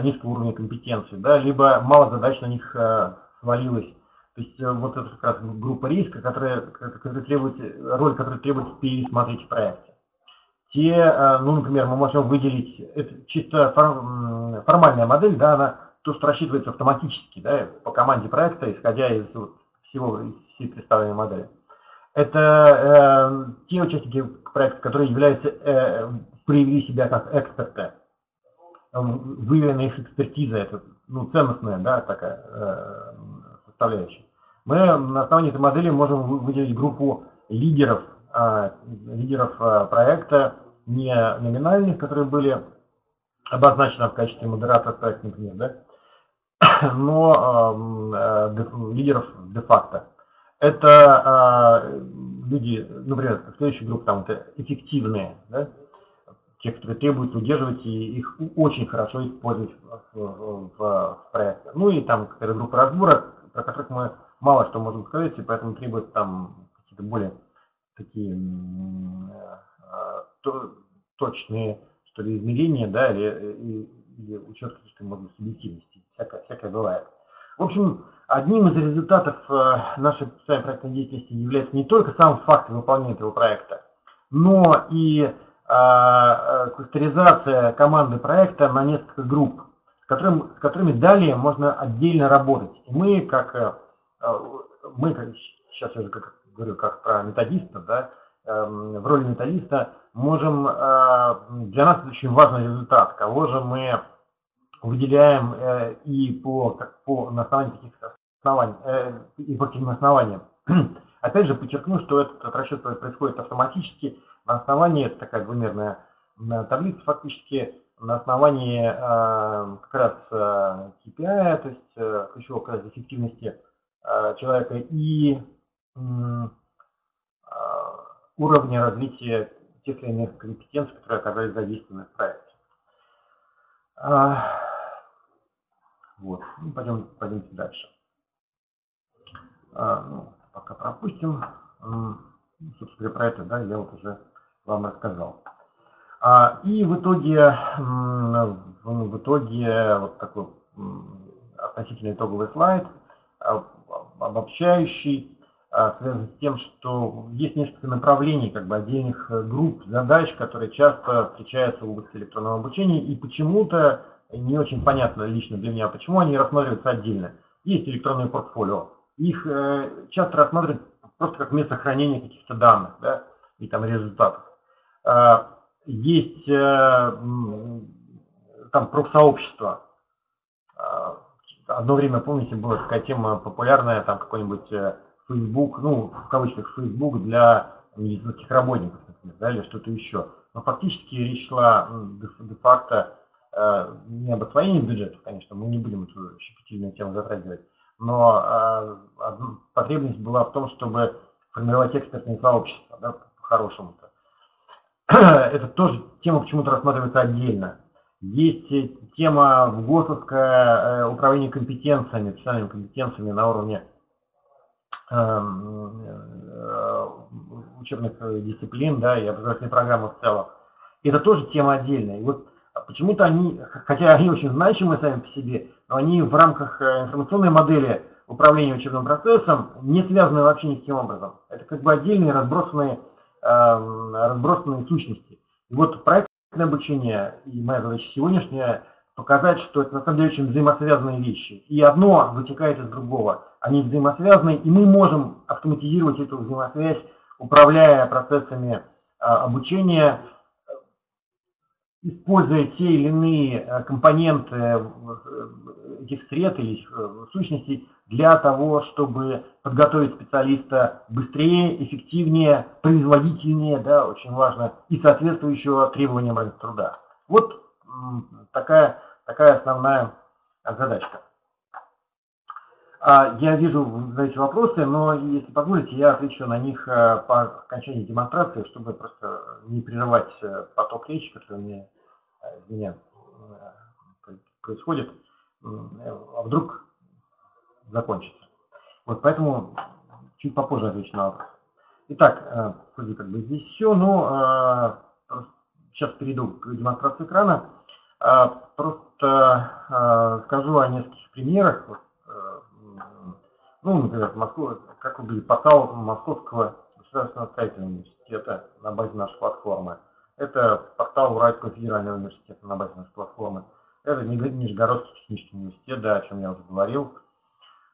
низкого уровня компетенции, да, либо мало задач на них э, свалилось. То есть э, вот это как раз группа риска, которая, которая требует, роль которой требуется пересмотреть в проекте. Те, э, ну, например, мы можем выделить, это чисто фор, формальная модель, да, она то, что рассчитывается автоматически, да, по команде проекта, исходя из вот, всего, из всей представленной модели. Это э, те участники проекта, которые являются, э, проявили себя как эксперты, выявлена их экспертиза, это ну, ценностная, да, такая э, составляющая. Мы на основании этой модели можем выделить группу лидеров, э, лидеров э, проекта, не номинальных, которые были обозначены в качестве модераторов проекта, например, да, но э, э, лидеров де-факто. Это э, люди, например, следующая группа, там, это эффективные, да, те, которые требуют удерживать и их очень хорошо использовать в, в, в проекте. Ну и там какая-то группа разбора, про которых мы мало что можем сказать, и поэтому требуют там какие-то более такие э, точные, что ли, измерения, да, или, или, или учет каких-то, может быть, субъективности. Всякое, всякое бывает. В общем, одним из результатов нашей проектной деятельности является не только сам факт выполнения этого проекта, но и э, кластеризация команды проекта на несколько групп, с которыми, с которыми далее можно отдельно работать. И мы, как мы, как, сейчас я уже как, говорю как про методиста, да, э, в роли методиста можем, э, для нас это очень важный результат, кого же мы выделяем э, и по, как, по на основании каких-то оснований, э, и по каким основаниям. Опять же подчеркну, что этот расчет происходит автоматически на основании, это такая двумерная таблица фактически, на основании э, как раз э, кей пи ай, то есть э, ключевого как раз эффективности э, человека и э, уровня развития тех или иных компетенций, которые оказались задействованы в проекте. А, вот, ну, пойдем, пойдем дальше. А, ну, пока пропустим. Собственно, про это, да, я вот уже вам рассказал. А, и в итоге, в итоге вот такой относительно итоговый слайд, обобщающий, связан с тем, что есть несколько направлений, как бы отдельных групп задач, которые часто встречаются в области электронного обучения, и почему-то, не очень понятно лично для меня, почему они рассматриваются отдельно. Есть электронные портфолио, их часто рассматривают просто как место хранения каких-то данных, да, и там результатов. Есть там профсообщество. Одно время, помните, была такая тема популярная, там какой-нибудь Facebook, ну, в кавычках Facebook для медицинских работников, например, да, или что-то еще. Но фактически речь шла де-факто э, не об освоении бюджета, конечно, мы не будем эту щепетильную тему затрагивать, но э, потребность была в том, чтобы формировать экспертные сообщества, да, по-хорошему-то. Это тоже тема почему-то рассматривается отдельно. Есть тема в ГОСовское управление компетенциями, специальными компетенциями на уровне учебных дисциплин, да, и образовательной программы в целом. Это тоже тема отдельная. И вот почему-то они, хотя они очень значимы сами по себе, но они в рамках информационной модели управления учебным процессом не связаны вообще никаким образом. Это как бы отдельные разбросанные, разбросанные сущности. И вот проектное обучение и моя задача сегодняшняя — показать, что это на самом деле очень взаимосвязанные вещи. И одно вытекает из другого. Они взаимосвязаны, и мы можем автоматизировать эту взаимосвязь, управляя процессами а, обучения, используя те или иные компоненты этих сред или их сущностей для того, чтобы подготовить специалиста быстрее, эффективнее, производительнее, да, очень важно, и соответствующего требованиям рынка труда. Вот Такая, такая основная задачка. Я вижу вы задаете вопросы, но если позволите, я отвечу на них по окончании демонстрации, чтобы просто не прерывать поток речи, который у меня, из меня происходит, а вдруг закончится. Вот поэтому чуть попозже отвечу на вопрос. Итак, вроде как бы здесь все, но сейчас перейду к демонстрации экрана. Просто скажу о нескольких примерах. Ну, например, Москва, как выглядит портал Московского государственного строительного университета на базе нашей платформы. Это портал Уральского федерального университета на базе нашей платформы. Это Нижегородский технический университет, да, о чем я уже говорил.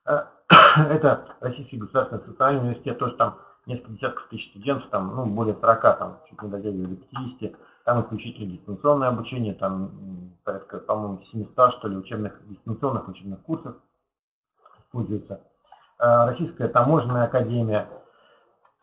Это Российский государственный социальный университет, тоже там несколько десятков тысяч студентов, там, ну, более сорока, там, чуть не дотягивали пятидесяти. Там исключительно дистанционное обучение, там порядка, по-моему, семисот, что ли, учебных, дистанционных учебных курсов используется. Российская таможенная академия,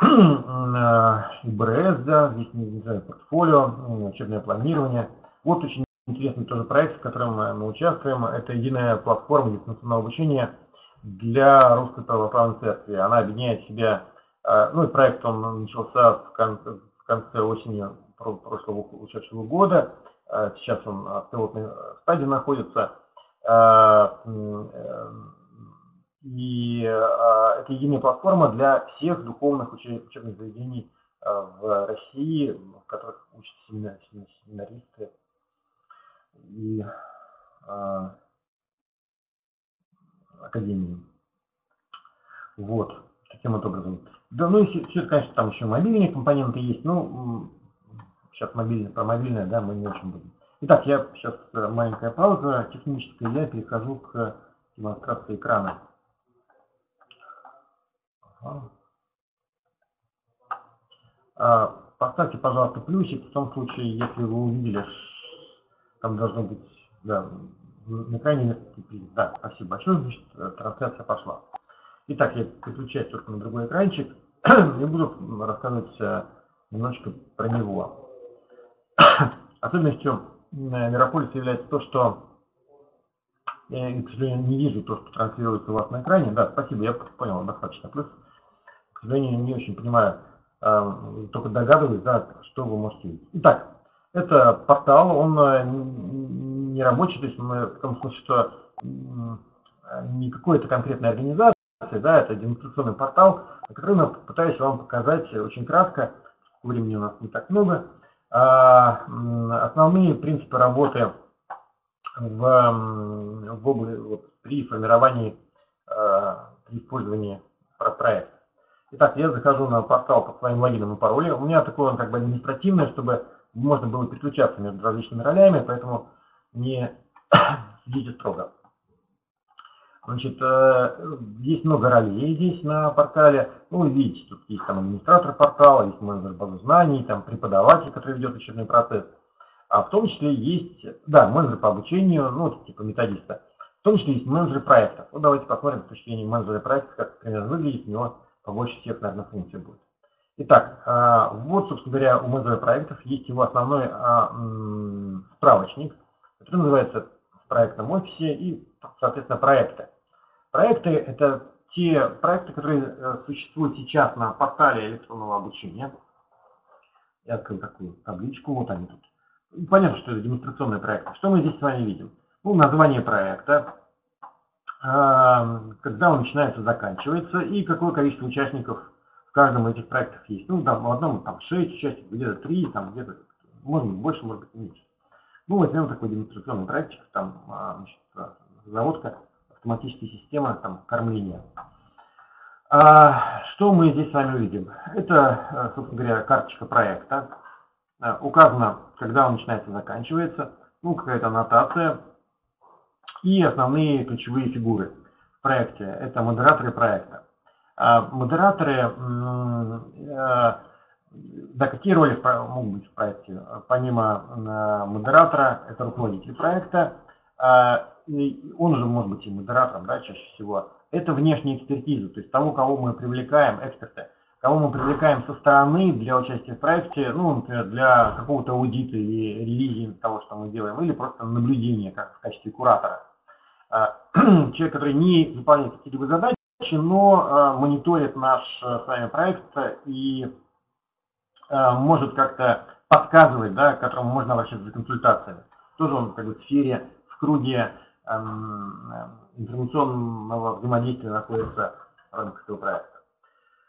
ИБРС, да, здесь не знаю, портфолио, учебное планирование. Вот очень интересный тоже проект, в котором мы участвуем. Это единая платформа дистанционного обучения для Русской православной церкви. Она объединяет в себя, ну и проект он начался в конце, в конце осени прошлого ушедшего года. Сейчас он в пилотной стадии находится. И это единая платформа для всех духовных учебных заведений в России, в которых учат семинаристы. И э, академии. Вот, таким вот образом. Да, ну и все, все, конечно, там еще мобильные компоненты есть, но сейчас мобильное, про мобильное, да, мы не очень будем. Итак, я сейчас маленькая пауза техническая, я перехожу к демонстрации экрана. Ага. А, поставьте, пожалуйста, плюсик в том случае, если вы увидели. Там должно быть, да, на крайней мере, да, спасибо большое, значит, трансляция пошла. Итак, я переключаюсь только на другой экранчик и буду рассказывать немножечко про него. Особенностью Мегаполиса является то, что я, к сожалению, не вижу то, что транслируется у вас на экране. Да, спасибо, я понял, достаточно плюс. К сожалению, не очень понимаю, только догадываюсь, да, что вы можете видеть. Итак. Это портал, он не рабочий, то есть мы, в том смысле, что не какой-то конкретной организации, да, это демонстрационный портал, который я пытаюсь вам показать очень кратко, времени у нас не так много. Основные принципы работы в, в области, вот, при формировании, при использовании проекта. Итак, я захожу на портал под своим логином и паролем. У меня такое он как бы административное, чтобы можно было переключаться между различными ролями, поэтому не следите строго. Значит, есть много ролей здесь на портале. Ну, вы видите, тут есть там администратор портала, есть менеджер базы знаний, там преподаватель, который ведет учебный процесс. А в том числе есть, да, менеджер по обучению, ну, типа методиста. В том числе есть менеджер проектов. Ну, давайте посмотрим с точки зрения менеджера проектов, как, например, выглядит, у него побольше всех, наверное, функций будет. Итак, вот, собственно говоря, у менеджера проектов есть его основной справочник, который называется «В проектном офисе» и, соответственно, проекты. Проекты – это те проекты, которые существуют сейчас на портале электронного обучения. Я открыл такую табличку, вот они тут. Понятно, что это демонстрационные проекты. Что мы здесь с вами видим? Ну, название проекта, когда он начинается, заканчивается, и какое количество участников в каждом из этих проектов есть. Ну, там, в одном там шесть участников, где-то три, там где-то, может быть, больше, может быть, меньше. Ну, возьмем такой демонстрационный проектик, там, значит, заводка автоматической системы там, кормления. А, что мы здесь с вами увидим? Это, собственно говоря, карточка проекта. А, указано, когда он начинается, заканчивается. Ну, какая-то аннотация. И основные ключевые фигуры в проекте. Это модераторы проекта. Модераторы, да, какие роли могут быть в проекте? Помимо модератора, это руководитель проекта, он же может быть и модератором, да, чаще всего. Это внешняя экспертиза, то есть того, кого мы привлекаем, эксперты, кого мы привлекаем со стороны для участия в проекте, ну, например, для какого-то аудита или ревизии того, что мы делаем, или просто наблюдения как в качестве куратора. Человек, который не выполняет какие-либо задачи, но э, мониторит наш э, с вами проект и э, может как-то подсказывать, да, к которому можно обращаться за консультациями. Тоже он как бы в сфере, в круге э, информационного взаимодействия находится в рамках этого проекта.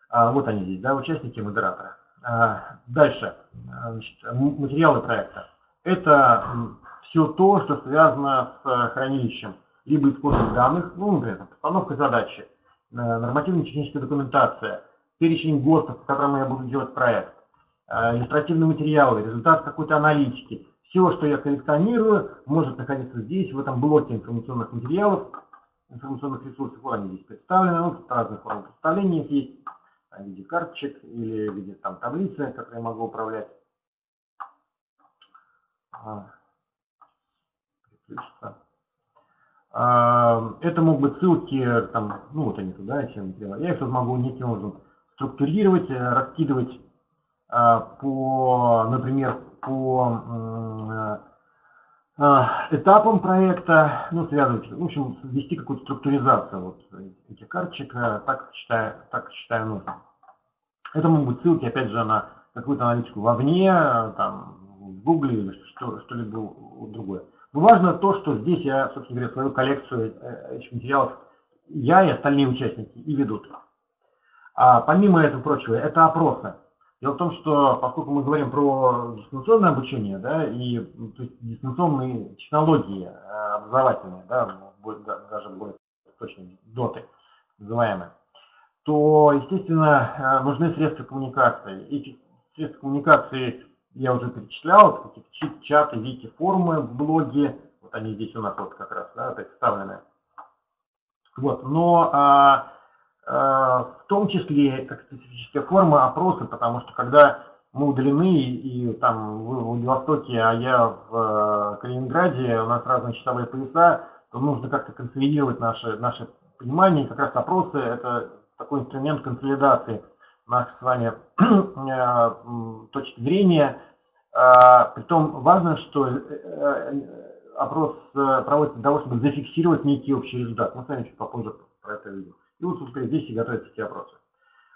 А, вот они здесь, да, участники, модераторы. А, дальше, значит, материалы проекта. Это все то, что связано с хранилищем, либо исходных данных, ну, например, постановка задачи, нормативно-техническая документация, перечень ГОСТов, по которым я буду делать проект, иллюстративные материалы, результат какой-то аналитики. Все, что я коллекционирую, может находиться здесь, в этом блоке информационных материалов, информационных ресурсов. Они здесь представлены, ну, тут разных форм представлений есть, в виде карточек или в виде там таблицы, которые я могу управлять. Это могут быть ссылки, там, ну вот они туда, я их тут могу неким образом структурировать, раскидывать по, например, по этапам проекта, ну, связывать, в общем, ввести какую-то структуризацию вот этих карточек, так считаю, так считаю нужно. Это могут быть ссылки, опять же, на какую-то аналитику вовне, там, в Гугле или что-либо другое. Но важно то, что здесь я, собственно говоря, свою коллекцию этих материалов, я и остальные участники, и ведут. А помимо этого прочего, это опросы. Дело в том, что поскольку мы говорим про дистанционное обучение, да, и то есть дистанционные технологии образовательные, да, даже более точно доты называемые, то, естественно, нужны средства коммуникации. Эти средства коммуникации я уже перечислял, вот такие чаты, вики, форумы, блоги, вот они здесь у нас вот как раз, да, представлены. Вот, но а, а, в том числе как специфическая форма опроса, потому что когда мы удалены, и, и там вы в Владивостоке, а я в Калининграде, у нас разные часовые пояса, то нужно как-то консолидировать наше, наше понимание, и как раз опросы – это такой инструмент консолидации наших с вами точки зрения. Притом важно, что опрос проводится для того, чтобы зафиксировать некий общий результат. Мы с вами чуть попозже про это увидим. И вот здесь и готовятся эти опросы.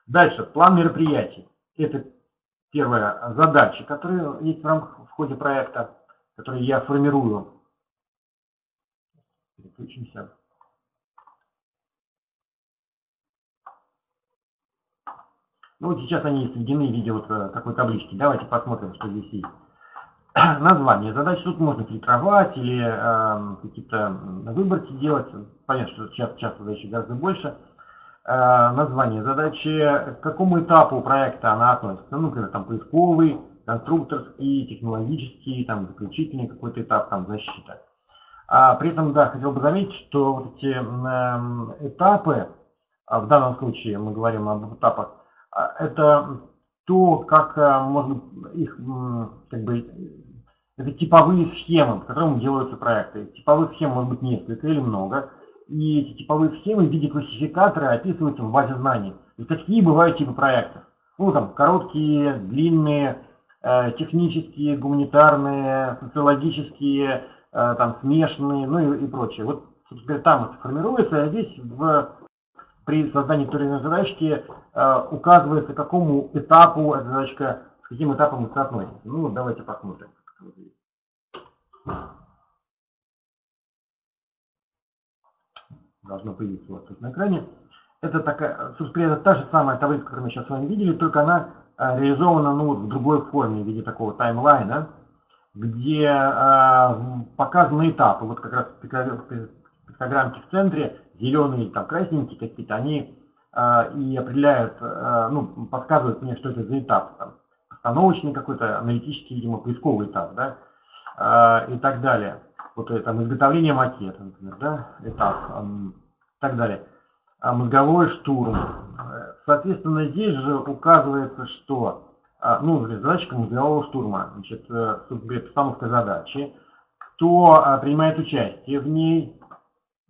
Дальше, план мероприятий. Это первая задача, которая есть в рамках в ходе проекта, которую я формирую. Переключимся. Ну вот сейчас они сведены в виде вот такой таблички. Давайте посмотрим, что здесь есть. Название задач тут можно фильтровать или э, какие-то выборки делать. Понятно, что часто, часто задачи гораздо больше. Э, название задачи, к какому этапу проекта она относится. Ну, например, там поисковый, конструкторский, технологический, там заключительный какой-то этап, там защита. А при этом, да, хотел бы заметить, что вот эти э, этапы, в данном случае мы говорим об этапах, это то, как можно их, как бы, это типовые схемы, по которым делаются проекты. Типовых схем может быть несколько или много. И эти типовые схемы в виде классификатора описываются в базе знаний. То есть какие бывают типы проектов? Ну, там, короткие, длинные, технические, гуманитарные, социологические, там, смешанные, ну и, и прочее. Вот там это формируется, а здесь в... При создании той или иной задачки э, указывается, к какому этапу эта задачка, с каким этапом это относится. Ну, давайте посмотрим. Должно появиться у вас тут на экране. Это такая, собственно, это та же самая таблица, которую мы сейчас с вами видели, только она э, реализована, ну, в другой форме, в виде такого таймлайна, где э, показаны этапы. Вот как раз пиктограммки в центре, зеленые или там красненькие какие-то, они э, и определяют, э, ну, подсказывают мне, что это за этап. Там, постановочный какой-то, аналитический, видимо, поисковый этап, да, э, и так далее. Вот это изготовление макета, например, да, этап, э, и так далее. А мозговой штурм. Соответственно, здесь же указывается, что, э, ну, задачка мозгового штурма, значит, э, постановка задачи, кто э, принимает участие в ней,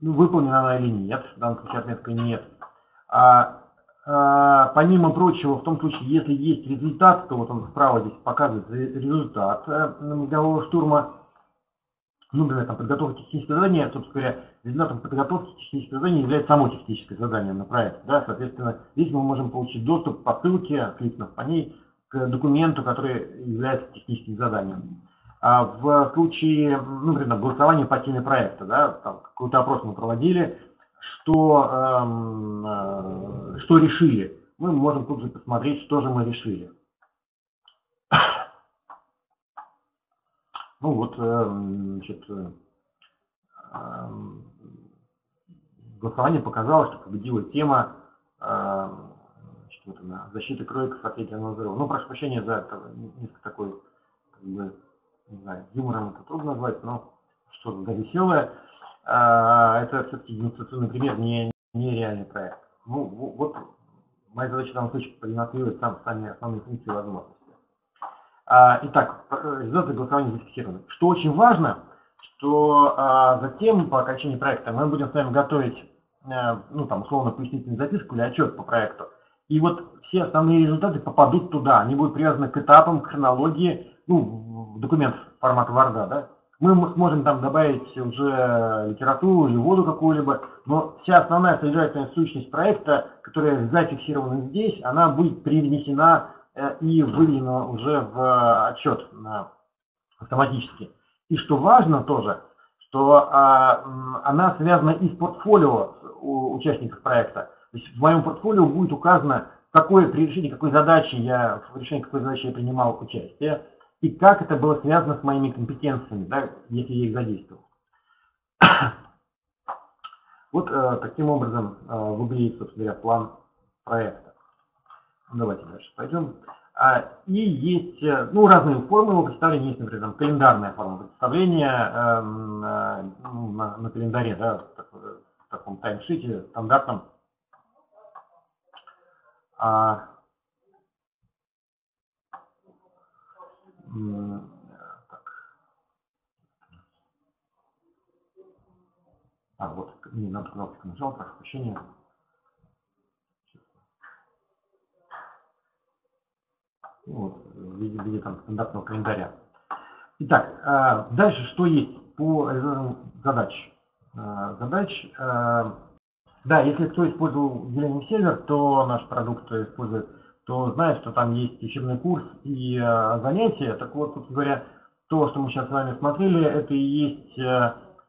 ну, выполнена она или нет, в данном случае отметка нет. А, а, помимо прочего, в том случае, если есть результат, то вот он справа здесь показывает результат э, мозгового штурма. Ну, например, там, подготовка технического задания, собственно говоря, результатом подготовки технического задания является само техническое задание на проект. Да? Соответственно, здесь мы можем получить доступ по ссылке, кликнув по ней, к документу, который является техническим заданием. А в случае, ну, например, голосования по теме проекта, да, какой-то опрос мы проводили, что, эм, э, что решили, мы можем тут же посмотреть, что же мы решили. Ну вот, э, значит, э, голосование показало, что победила тема э, значит, вот она, защиты кроликов от ядерного взрыва. Ну, прошу прощения за это, несколько такой, как бы, не знаю, юмором это трудно назвать, но что-то да, веселое. А, это все-таки демонстрационный пример, не, не реальный проект. Ну, вот моя задача в данном случае продемонстрировать сам, сами основные функции и возможности. А, итак, результаты голосования зафиксированы. Что очень важно, что а, затем, по окончании проекта, мы будем с вами готовить, а, ну, там, условно, пояснительную записку или отчет по проекту. И вот все основные результаты попадут туда. Они будут привязаны к этапам, к хронологии, ну, документ формата Word, да. Мы сможем там добавить уже литературу или воду какую-либо, но вся основная содержательная сущность проекта, которая зафиксирована здесь, она будет привнесена и выведена уже в отчет автоматически. И что важно тоже, что она связана и с портфолио участников проекта. То есть в моем портфолио будет указано, какое, при решении какой задачи я, в решении какой задачи я принимал участие, и как это было связано с моими компетенциями, да, если я их задействовал. Вот э, таким образом э, выглядит, собственно говоря, план проекта. Давайте дальше пойдем. А, и есть э, ну, разные формы его представления. Есть, например, там, календарная форма представления э, ну, на, на календаре, да, в таком таймшите стандартном. А, А, вот, не надо кнопочку нажал, прошу прощения. Вот, в виде, в виде там стандартного календаря. Итак, дальше что есть по задач? Задач. Да, если кто использовал eLearning Server, то наш продукт использует, то знает, что там есть учебный курс и э, занятия. Так вот, собственно говоря, то, что мы сейчас с вами смотрели, это и есть э,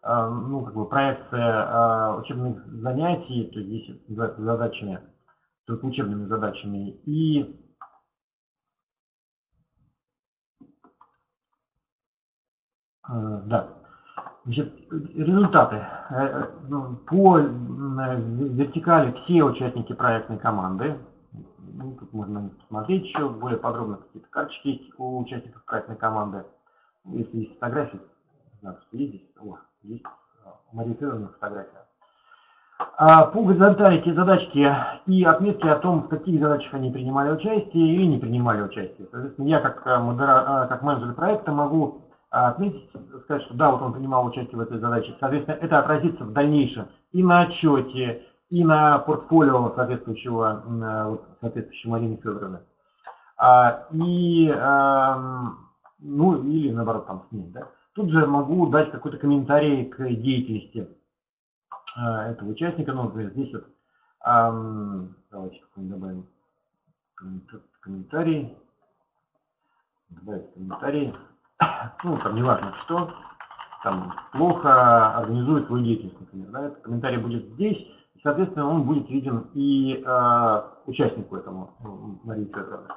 э, ну, как бы проекция э, учебных занятий, то есть называется задачами, только учебными задачами. И э, да. Значит, результаты. По вертикали все участники проектной команды. Ну, тут можно посмотреть еще более подробно, какие-то карточки есть у участников проектной команды. Если есть фотографии, значит, есть здесь. О, есть Мария Федоровна фотография. А по горизонтали те задачки и отметки о том, в каких задачах они принимали участие или не принимали участие. Соответственно, я как, модера... как менеджер проекта могу отметить, сказать, что да, вот он принимал участие в этой задаче. Соответственно, это отразится в дальнейшем и на отчете, и на портфолио соответствующего, соответствующего Марины Федоровны. А, и, а, ну, или наоборот, там с ней. Да. Тут же могу дать какой-то комментарий к деятельности а, этого участника. Ну, например, здесь вот, а, давайте какой-нибудь добавим комментарий. Добавить комментарий. Ну, там неважно что. Там плохо организует свою деятельность, например. Да. Этот комментарий будет здесь. Соответственно, он будет виден и э, участнику этому, Марии Федоровне.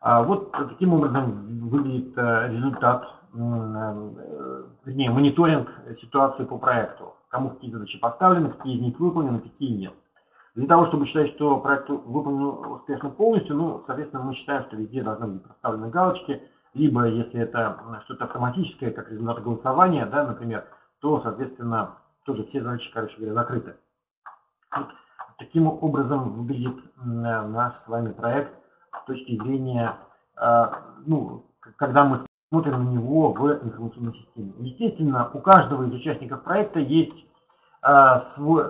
А вот таким образом выглядит э, результат, э, э, вернее, мониторинг ситуации по проекту. Кому какие задачи поставлены, какие из них выполнены, какие нет. Для того, чтобы считать, что проект выполнен успешно полностью, ну, соответственно, мы считаем, что везде должны быть поставлены галочки. Либо, если это что-то автоматическое, как результат голосования, да, например, то, соответственно, тоже все задачи, короче говоря, закрыты. Вот таким образом выглядит наш с вами проект с точки зрения, ну, когда мы смотрим на него в информационной системе. Естественно, у каждого из участников проекта есть свой,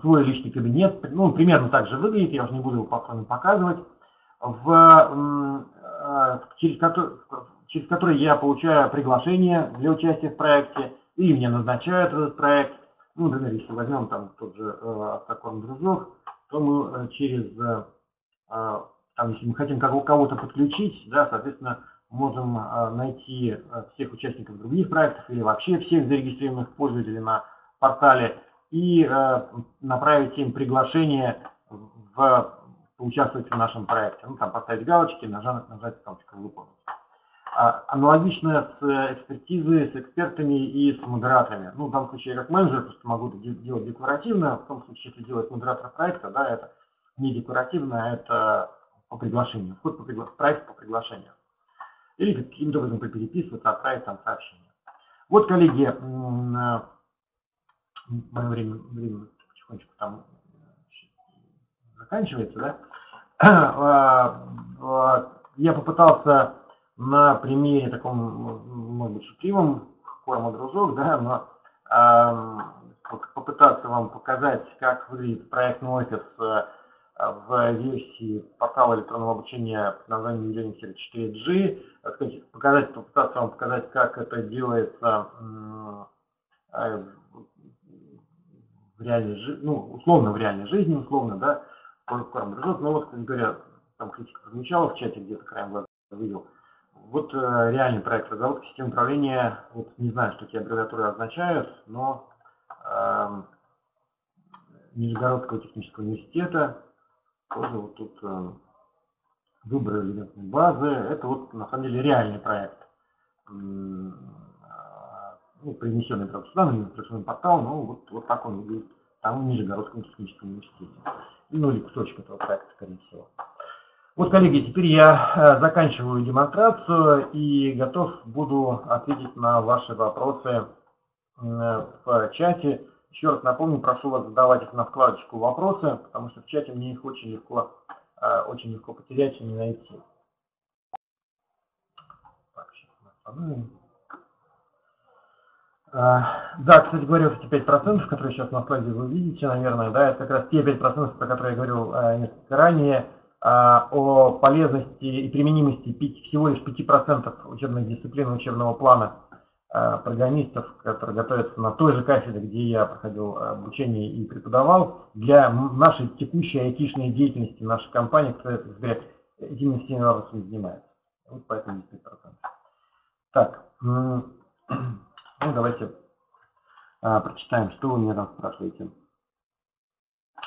свой личный кабинет. Ну, он примерно так же выглядит, я уже не буду его повторно показывать, в, через, который, через который я получаю приглашение для участия в проекте, или меня назначают в этот проект. Ну, например, если возьмем там тот же автокорм друзок, то мы через, там, если мы хотим кого-то подключить, да, соответственно, можем найти всех участников других проектов или вообще всех зарегистрированных пользователей на портале и направить им приглашение в, поучаствовать в нашем проекте. Ну, там поставить галочки, нажать, нажать кнопочку «Выполнить». Аналогично с экспертизой, с экспертами и с модераторами. Ну, в данном случае я как менеджер просто могу это делать декларативно, в том случае, если делать модератор проекта, да, это не декларативно, а это по приглашению, вход по пригла... проект по приглашению. или каким-то образом переписываться, отправить там сообщение. Вот, коллеги, мое время, время потихонечку там заканчивается, да? Я попытался на примере таком, может быть, шутливом, корма дружок, да, но попытаться вам показать, как выглядит проектный офис в версии портала электронного обучения под названием eLearning Server четыре джи, показать, попытаться вам показать, как это делается в реальной жизни, ну, условно в реальной жизни, условно, да, корм дружок, но вот, кстати говоря, там критика подмечала в чате, где-то краем глаза видел. Вот реальный проект разработки систем управления, вот не знаю, что эти аббревиатуры означают, но э, Нижегородского технического университета, тоже вот тут э, выбор элементной базы, это вот на самом деле реальный проект, ну, принесенный, правда, сюда, на информационный портал, но вот, вот так он выглядит там в Нижегородском техническом университете, ну или кусочек этого проекта, скорее всего. Вот, коллеги, теперь я заканчиваю демонстрацию и готов буду ответить на ваши вопросы в чате. Еще раз напомню, прошу вас задавать их на вкладочку «Вопросы», потому что в чате мне их очень легко, очень легко потерять и не найти. Да, кстати говоря, эти пять процентов, которые сейчас на слайде вы видите, наверное, да, это как раз те пять процентов, про которые я говорил несколько ранее, о полезности и применимости всего лишь пяти процентов учебных дисциплин учебного плана программистов, которые готовятся на той же кафедре, где я проходил обучение и преподавал, для нашей текущей айтишной деятельности нашей компании, которая, так сказать, этими всеми вопросами занимается. Вот поэтому пять процентов. Так, ну давайте прочитаем, что вы меня там спрашиваете.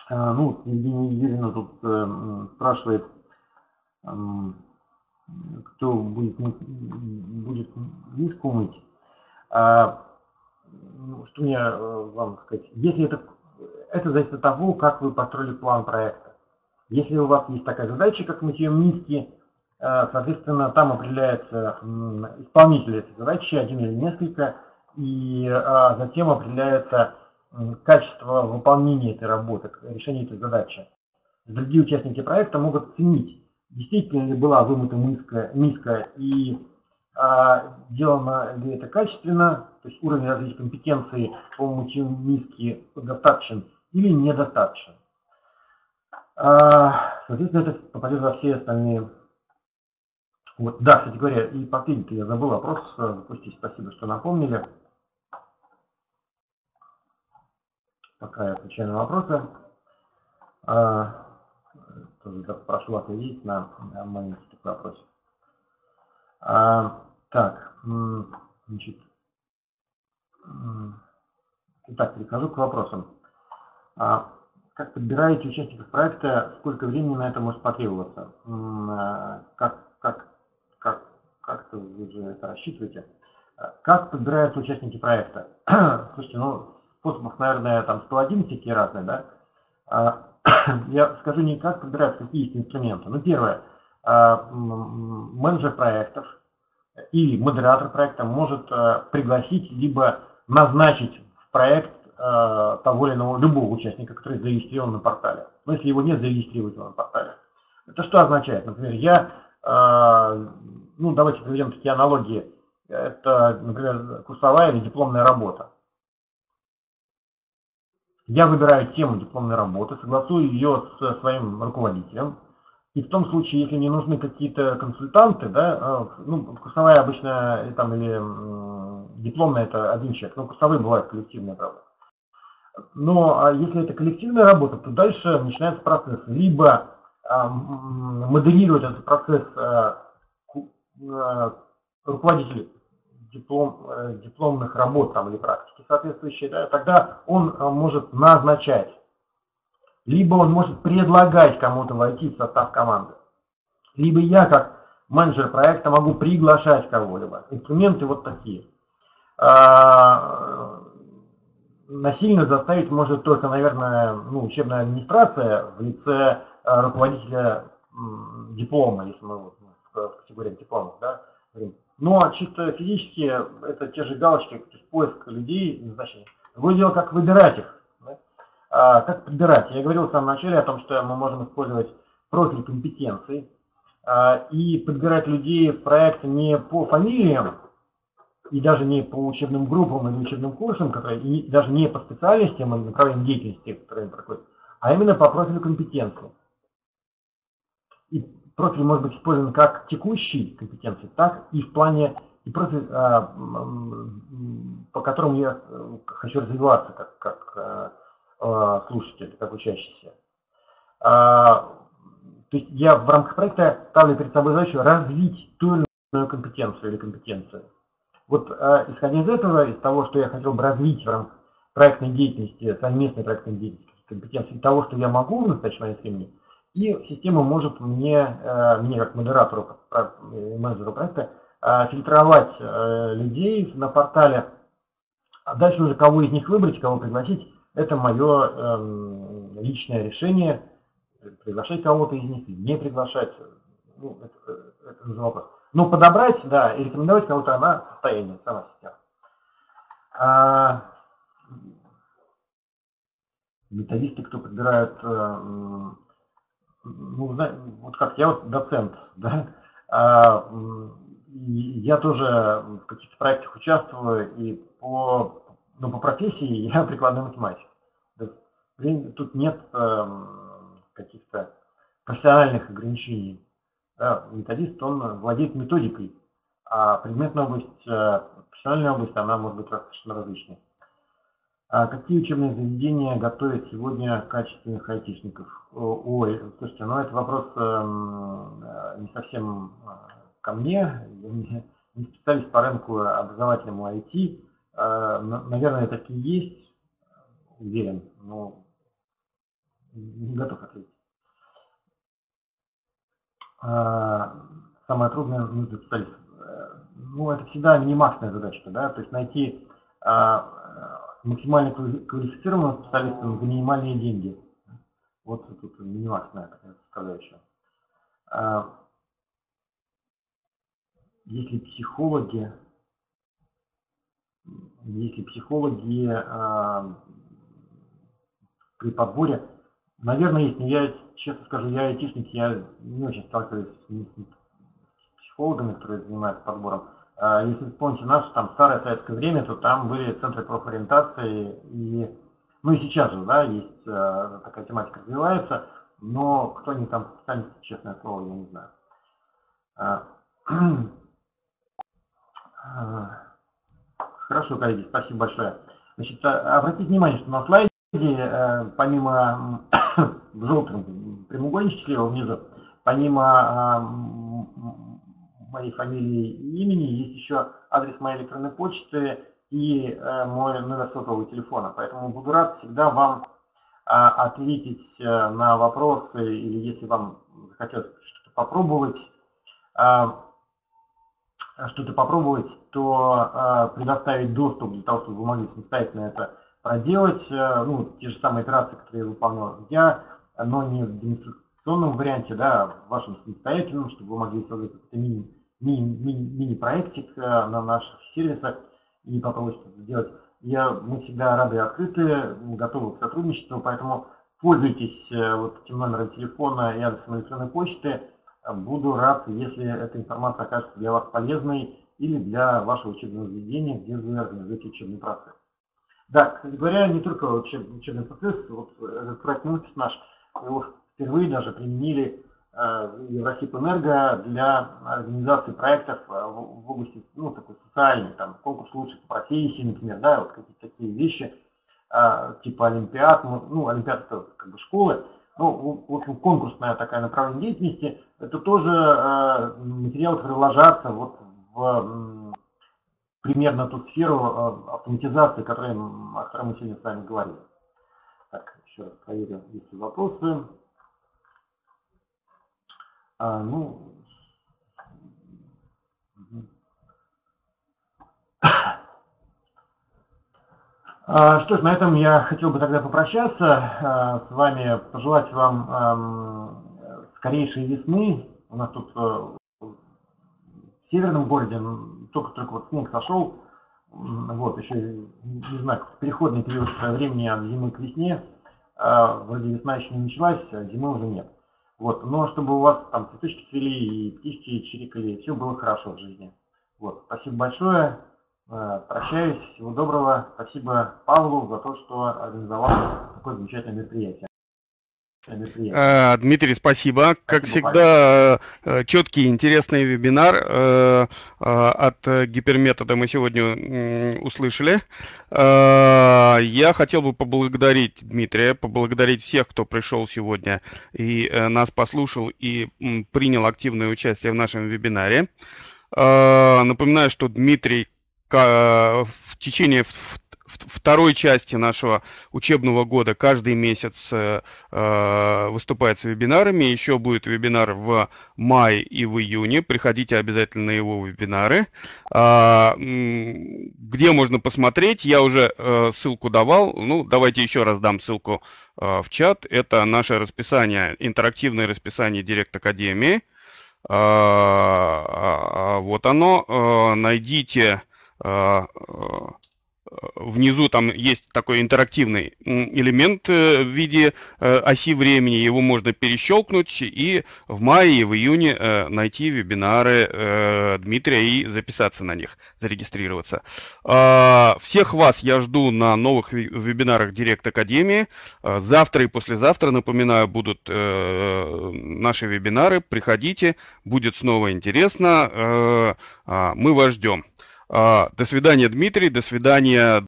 Ну, Евгения Юрьевна тут э, спрашивает, э, кто будет, будет миску мыть. А, что мне э, вам сказать? Если это, это зависит от того, как вы построили план проекта. Если у вас есть такая задача, как мытье миски, э, соответственно, там определяется э, исполнитель этой задачи, один или несколько, и э, затем определяется качество выполнения этой работы, решения этой задачи. Другие участники проекта могут ценить, действительно ли была вымыта миска, миска и а, делано ли это качественно, то есть уровень развития компетенции по мытью миски достаточен или недостаточен. А, соответственно, это попадет во все остальные. Вот, да, кстати говоря, и последний-то я забыл вопрос, запустить, спасибо, что напомнили. Пока я отвечаю на вопросы, прошу вас ответить на мои вопросы. Так, значит, итак, перехожу к вопросам. Как подбираете участников проекта, сколько времени на это может потребоваться? Как, как, как, как вы же это рассчитываете? Как подбираются участники проекта? Слушайте, ну... способов, наверное, там сто одиннадцать всякие разные, да? Я скажу не как подбирать, какие есть инструменты. Ну, первое, менеджер проектов или модератор проекта может пригласить либо назначить в проект того или иного любого участника, который зарегистрирован на портале. Но если его нет зарегистрированного на портале. Это что означает? Например, я, ну, давайте проведем такие аналогии. Это, например, курсовая или дипломная работа. Я выбираю тему дипломной работы, согласую ее со своим руководителем. И в том случае, если мне нужны какие-то консультанты, да, ну, курсовая обычно там, или дипломная – это один человек, но курсовые бывают коллективные, правда. Но если это коллективная работа, то дальше начинается процесс. Либо модерирует этот процесс руководитель Диплом, дипломных работ там, или практики соответствующие, да, тогда он может назначать, либо он может предлагать кому-то войти в состав команды, либо я как менеджер проекта могу приглашать кого-либо. Инструменты вот такие. А, насильно заставить может только, наверное, ну, учебная администрация в лице руководителя диплома, если мы в категории дипломов, да, Но чисто физически это те же галочки, то есть поиск людей, назначение. Другое дело, как выбирать их. Да? А, как подбирать? Я говорил в самом начале о том, что мы можем использовать профиль компетенций а, и подбирать людей в проект не по фамилиям, и даже не по учебным группам или учебным курсам, которые, и даже не по специальностям или направлениям деятельности, которые проходят, а именно по профилю компетенции. И профиль может быть использован как текущей компетенции, так и в плане, и профиль, по которому я хочу развиваться как, как слушатель, как учащийся. То есть я в рамках проекта ставлю перед собой задачу развить ту или иную компетенцию или компетенцию. Вот э, исходя из этого, из того, что я хотел бы развить в рамках проектной деятельности, совместной проектной деятельности, компетенции, того, что я могу в настоящее время, и система может мне, э, мне как модератору, менеджеру проекта, э, фильтровать э, людей на портале. А дальше уже кого из них выбрать, кого пригласить, это мое э, личное решение, приглашать кого-то из них или не приглашать, ну, это, это уже вопрос. Но подобрать, да, и рекомендовать кого-то она в состоянии, сама система. А, методисты, кто подбирают, ну, вот как я вот доцент, да, а, я тоже в каких-то проектах участвую, и по, ну, по профессии я прикладную математику. Тут нет каких-то профессиональных ограничений. Да, методист, он владеет методикой, а предметная область, профессиональная область, она может быть совершенно различной. А какие учебные заведения готовят сегодня качественных айтишников? Ой, слушайте, ну это вопрос не совсем ко мне, я не специалист по рынку образовательному ай ти. Наверное, такие есть, уверен, но не готов ответить. Самое трудное нужно специалистов. Ну, это всегда минимаксная задача, да, то есть найти максимально квалифицированного специалиста за минимальные деньги. Вот тут минимаксная такая составляющая. Если психологи, если психологи при подборе, наверное, есть, но я, честно скажу, я айтишник, я не очень сталкиваюсь с, с психологами, которые занимаются подбором. Если вспомните наше там старое советское время, то там были центры профориентации, и, ну и сейчас же, да, есть такая тематика развивается, но кто они там специалисты, честное слово, я не знаю. Хорошо, коллеги, спасибо большое. Значит, обратите внимание, что на слайде, помимо в желтом прямоугольничке слева внизу, помимо э, моей фамилии и имени, есть еще адрес моей электронной почты и э, мой номер сотового телефона. Поэтому буду рад всегда вам э, ответить э, на вопросы, или если вам захотелось что-то попробовать, э, что-то попробовать, то э, предоставить доступ для того, чтобы вы могли самостоятельно это проделать, э, ну, те же самые операции, которые я выполнял я, но не в демонстрационном варианте, да, в вашем самостоятельном, чтобы вы могли создать какой-то мини-проектик на наших сервисах и попробовать что-то сделать. Я, мы всегда рады и открыты, готовы к сотрудничеству, поэтому пользуйтесь вот этим номером телефона и адресом электронной почты. Буду рад, если эта информация окажется для вас полезной или для вашего учебного заведения, где вы организуете учебный процесс. Да, кстати говоря, не только учебный процесс, вот этот проект «Мультис» наш, его впервые даже применили в Россетьэнерго для организации проектов в области, ну, такой социальной, там, конкурс лучших по профессии, например, да, вот какие-то такие вещи, типа олимпиад, ну, олимпиад это как бы школы, ну, в общем, конкурсное такое направление деятельности, это тоже материалы, которые ложатся вот в примерно ту сферу автоматизации, о которой мы сегодня с вами говорили. Так, еще раз проверим, есть ли вопросы. А, ну, а, что ж, на этом я хотел бы тогда попрощаться а, с вами, пожелать вам а, скорейшей весны. У нас тут в северном городе, только-только вот снег сошел, вот, еще, не знаю, переходный период времени от зимы к весне, вроде весна еще не началась, а зимы уже нет. Вот, но чтобы у вас там цветочки цвели и птички чирикали, все было хорошо в жизни. Вот, спасибо большое, прощаюсь, всего доброго, спасибо Павлу за то, что организовал такое замечательное мероприятие. Дмитрий, спасибо. Как спасибо, всегда, Павел. Четкий, интересный вебинар от Гиперметода мы сегодня услышали. Я хотел бы поблагодарить Дмитрия, поблагодарить всех, кто пришел сегодня и нас послушал и принял активное участие в нашем вебинаре. Напоминаю, что Дмитрий в течение... второй части нашего учебного года каждый месяц э, выступает с вебинарами. Еще будет вебинар в мае и в июне. Приходите обязательно на его вебинары. А, где можно посмотреть? Я уже э, ссылку давал. Ну, давайте еще раз дам ссылку э, в чат. Это наше расписание, интерактивное расписание Директ-Академии. А, вот оно. А, найдите... А, внизу там есть такой интерактивный элемент в виде оси времени, его можно перещелкнуть и в мае и в июне найти вебинары Дмитрия и записаться на них, зарегистрироваться. Всех вас я жду на новых вебинарах Direct Academy. Завтра и послезавтра, напоминаю, будут наши вебинары. Приходите, будет снова интересно. Мы вас ждем. До свидания, Дмитрий, до свидания.